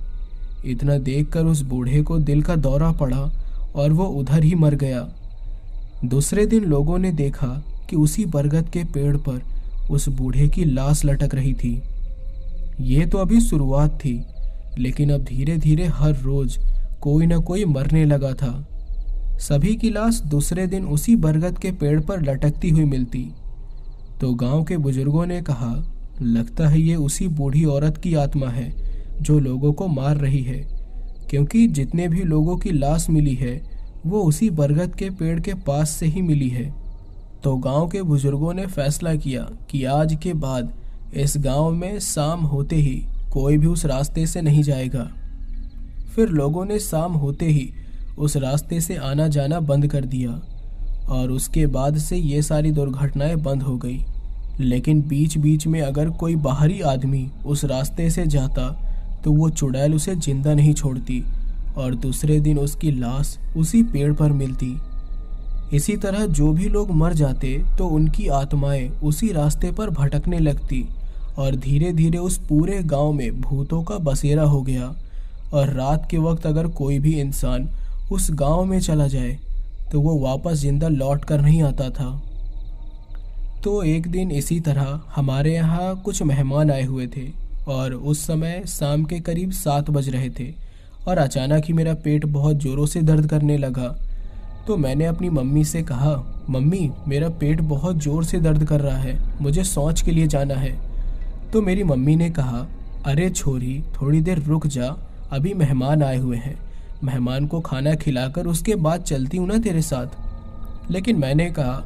इतना देखकर उस बूढ़े को दिल का दौरा पड़ा और वो उधर ही मर गया। दूसरे दिन लोगों ने देखा कि उसी बरगद के पेड़ पर उस बूढ़े की लाश लटक रही थी। ये तो अभी शुरुआत थी, लेकिन अब धीरे धीरे हर रोज कोई ना कोई मरने लगा था। सभी की लाश दूसरे दिन उसी बरगद के पेड़ पर लटकती हुई मिलती। तो गांव के बुजुर्गों ने कहा, लगता है ये उसी बूढ़ी औरत की आत्मा है जो लोगों को मार रही है, क्योंकि जितने भी लोगों की लाश मिली है वो उसी बरगद के पेड़ के पास से ही मिली है। तो गांव के बुजुर्गों ने फैसला किया कि आज के बाद इस गांव में शाम होते ही कोई भी उस रास्ते से नहीं जाएगा। फिर लोगों ने शाम होते ही उस रास्ते से आना जाना बंद कर दिया और उसके बाद से ये सारी दुर्घटनाएं बंद हो गई। लेकिन बीच बीच में अगर कोई बाहरी आदमी उस रास्ते से जाता तो वो चुड़ैल उसे जिंदा नहीं छोड़ती और दूसरे दिन उसकी लाश उसी पेड़ पर मिलती। इसी तरह जो भी लोग मर जाते तो उनकी आत्माएं उसी रास्ते पर भटकने लगती और धीरे धीरे उस पूरे गांव में भूतों का बसेरा हो गया। और रात के वक्त अगर कोई भी इंसान उस गांव में चला जाए तो वो वापस जिंदा लौट कर नहीं आता था। तो एक दिन इसी तरह हमारे यहाँ कुछ मेहमान आए हुए थे और उस समय शाम के करीब सात बज रहे थे और अचानक ही मेरा पेट बहुत ज़ोरों से दर्द करने लगा। तो मैंने अपनी मम्मी से कहा, मम्मी मेरा पेट बहुत ज़ोर से दर्द कर रहा है, मुझे शौच के लिए जाना है। तो मेरी मम्मी ने कहा, अरे छोरी थोड़ी देर रुक जा, अभी मेहमान आए हुए हैं, मेहमान को खाना खिलाकर उसके बाद चलती हूँ ना तेरे साथ। लेकिन मैंने कहा,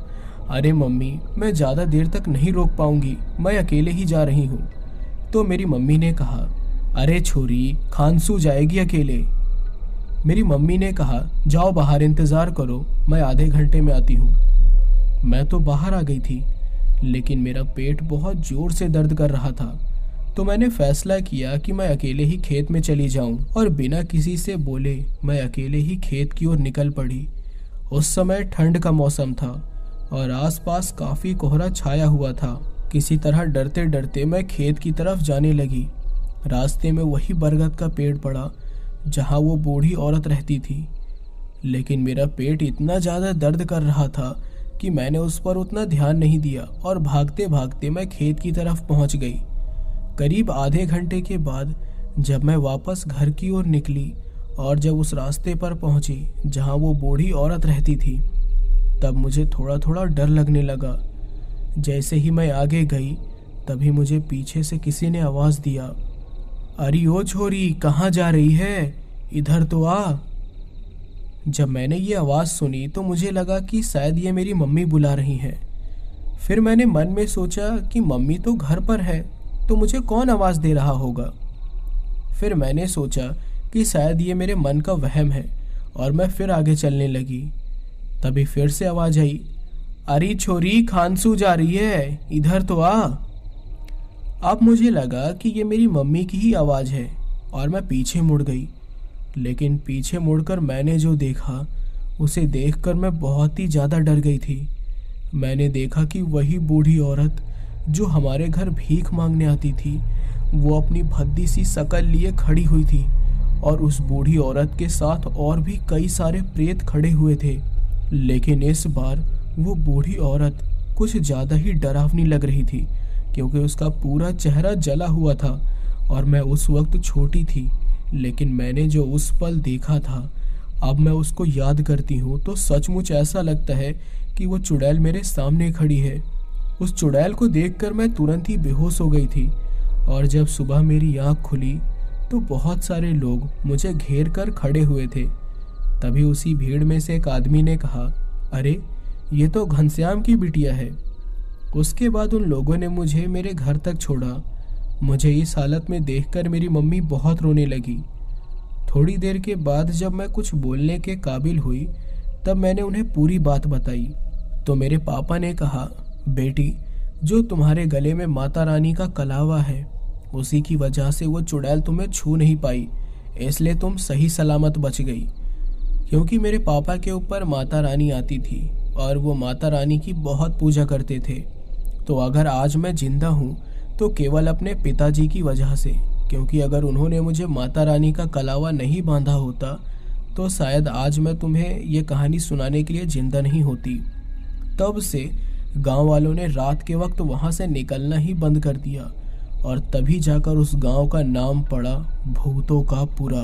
अरे मम्मी मैं ज़्यादा देर तक नहीं रोक पाऊँगी, मैं अकेले ही जा रही हूँ। तो मेरी मम्मी ने कहा, अरे छोरी खांसू जाएगी अकेले। मेरी मम्मी ने कहा, जाओ बाहर इंतज़ार करो, मैं आधे घंटे में आती हूँ। मैं तो बाहर आ गई थी, लेकिन मेरा पेट बहुत ज़ोर से दर्द कर रहा था। तो मैंने फैसला किया कि मैं अकेले ही खेत में चली जाऊँ और बिना किसी से बोले मैं अकेले ही खेत की ओर निकल पड़ी। उस समय ठंड का मौसम था और आसपास काफ़ी कोहरा छाया हुआ था। किसी तरह डरते डरते मैं खेत की तरफ जाने लगी। रास्ते में वही बरगद का पेड़ पड़ा जहां वो बूढ़ी औरत रहती थी, लेकिन मेरा पेट इतना ज़्यादा दर्द कर रहा था कि मैंने उस पर उतना ध्यान नहीं दिया और भागते भागते मैं खेत की तरफ पहुंच गई। करीब आधे घंटे के बाद जब मैं वापस घर की ओर निकली और जब उस रास्ते पर पहुंची जहाँ वो बूढ़ी औरत रहती थी, तब मुझे थोड़ा थोड़ा डर लगने लगा। जैसे ही मैं आगे गई तभी मुझे पीछे से किसी ने आवाज दिया, अरे ओ छोरी कहाँ जा रही है, इधर तो आ। जब मैंने ये आवाज़ सुनी तो मुझे लगा कि शायद ये मेरी मम्मी बुला रही हैं। फिर मैंने मन में सोचा कि मम्मी तो घर पर है तो मुझे कौन आवाज़ दे रहा होगा। फिर मैंने सोचा कि शायद ये मेरे मन का वहम है और मैं फिर आगे चलने लगी। तभी फिर से आवाज़ आई, अरे छोरी खांसू जा रही है, इधर तो आ। अब मुझे लगा कि ये मेरी मम्मी की ही आवाज़ है और मैं पीछे मुड़ गई, लेकिन पीछे मुड़कर मैंने जो देखा उसे देखकर मैं बहुत ही ज़्यादा डर गई थी। मैंने देखा कि वही बूढ़ी औरत जो हमारे घर भीख मांगने आती थी वो अपनी भद्दी सी शकल लिए खड़ी हुई थी और उस बूढ़ी औरत के साथ और भी कई सारे प्रेत खड़े हुए थे। लेकिन इस बार वो बूढ़ी औरत कुछ ज़्यादा ही डरावनी लग रही थी क्योंकि उसका पूरा चेहरा जला हुआ था और मैं उस वक्त छोटी थी, लेकिन मैंने जो उस पल देखा था अब मैं उसको याद करती हूँ तो सचमुच ऐसा लगता है कि वो चुड़ैल मेरे सामने खड़ी है। उस चुड़ैल को देखकर मैं तुरंत ही बेहोश हो गई थी और जब सुबह मेरी आँख खुली तो बहुत सारे लोग मुझे घेर कर खड़े हुए थे। तभी उसी भीड़ में से एक आदमी ने कहा, अरे ये तो घनश्याम की बिटिया है। उसके बाद उन लोगों ने मुझे मेरे घर तक छोड़ा। मुझे इस हालत में देखकर मेरी मम्मी बहुत रोने लगी। थोड़ी देर के बाद जब मैं कुछ बोलने के काबिल हुई तब मैंने उन्हें पूरी बात बताई तो मेरे पापा ने कहा, बेटी जो तुम्हारे गले में माता रानी का कलावा है उसी की वजह से वो चुड़ैल तुम्हें छू नहीं पाई, इसलिए तुम सही सलामत बच गई। क्योंकि मेरे पापा के ऊपर माता रानी आती थी और वो माता रानी की बहुत पूजा करते थे, तो अगर आज मैं जिंदा हूँ तो केवल अपने पिताजी की वजह से, क्योंकि अगर उन्होंने मुझे माता रानी का कलावा नहीं बांधा होता तो शायद आज मैं तुम्हें ये कहानी सुनाने के लिए जिंदा नहीं होती। तब से गांव वालों ने रात के वक्त वहाँ से निकलना ही बंद कर दिया और तभी जाकर उस गांव का नाम पड़ा भूतों का पूरा।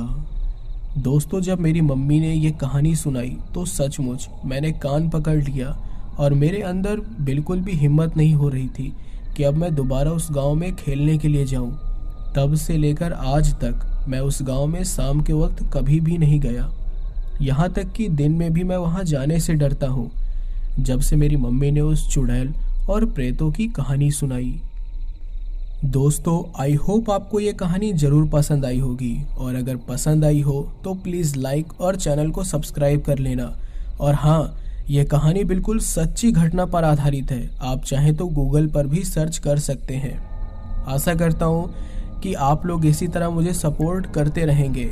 दोस्तों, जब मेरी मम्मी ने ये कहानी सुनाई तो सचमुच मैंने कान पकड़ लिया और मेरे अंदर बिल्कुल भी हिम्मत नहीं हो रही थी कि अब मैं दोबारा उस गांव में खेलने के लिए जाऊं। तब से लेकर आज तक मैं उस गांव में शाम के वक्त कभी भी नहीं गया, यहाँ तक कि दिन में भी मैं वहाँ जाने से डरता हूँ, जब से मेरी मम्मी ने उस चुड़ैल और प्रेतों की कहानी सुनाई। दोस्तों, आई होप आपको ये कहानी ज़रूर पसंद आई होगी और अगर पसंद आई हो तो प्लीज़ लाइक और चैनल को सब्सक्राइब कर लेना। और हाँ, यह कहानी बिल्कुल सच्ची घटना पर आधारित है, आप चाहें तो गूगल पर भी सर्च कर सकते हैं। आशा करता हूँ कि आप लोग इसी तरह मुझे सपोर्ट करते रहेंगे।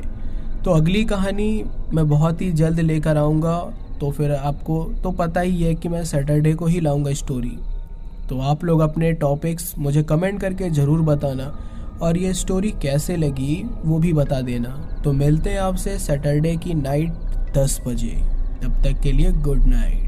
तो अगली कहानी मैं बहुत ही जल्द लेकर आऊँगा, तो फिर आपको तो पता ही है कि मैं सैटरडे को ही लाऊँगा स्टोरी। तो आप लोग अपने टॉपिक्स मुझे कमेंट करके ज़रूर बताना और ये स्टोरी कैसे लगी वो भी बता देना। तो मिलते हैं आपसे सैटरडे की नाइट दस बजे, तब तक के लिए गुड नाइट।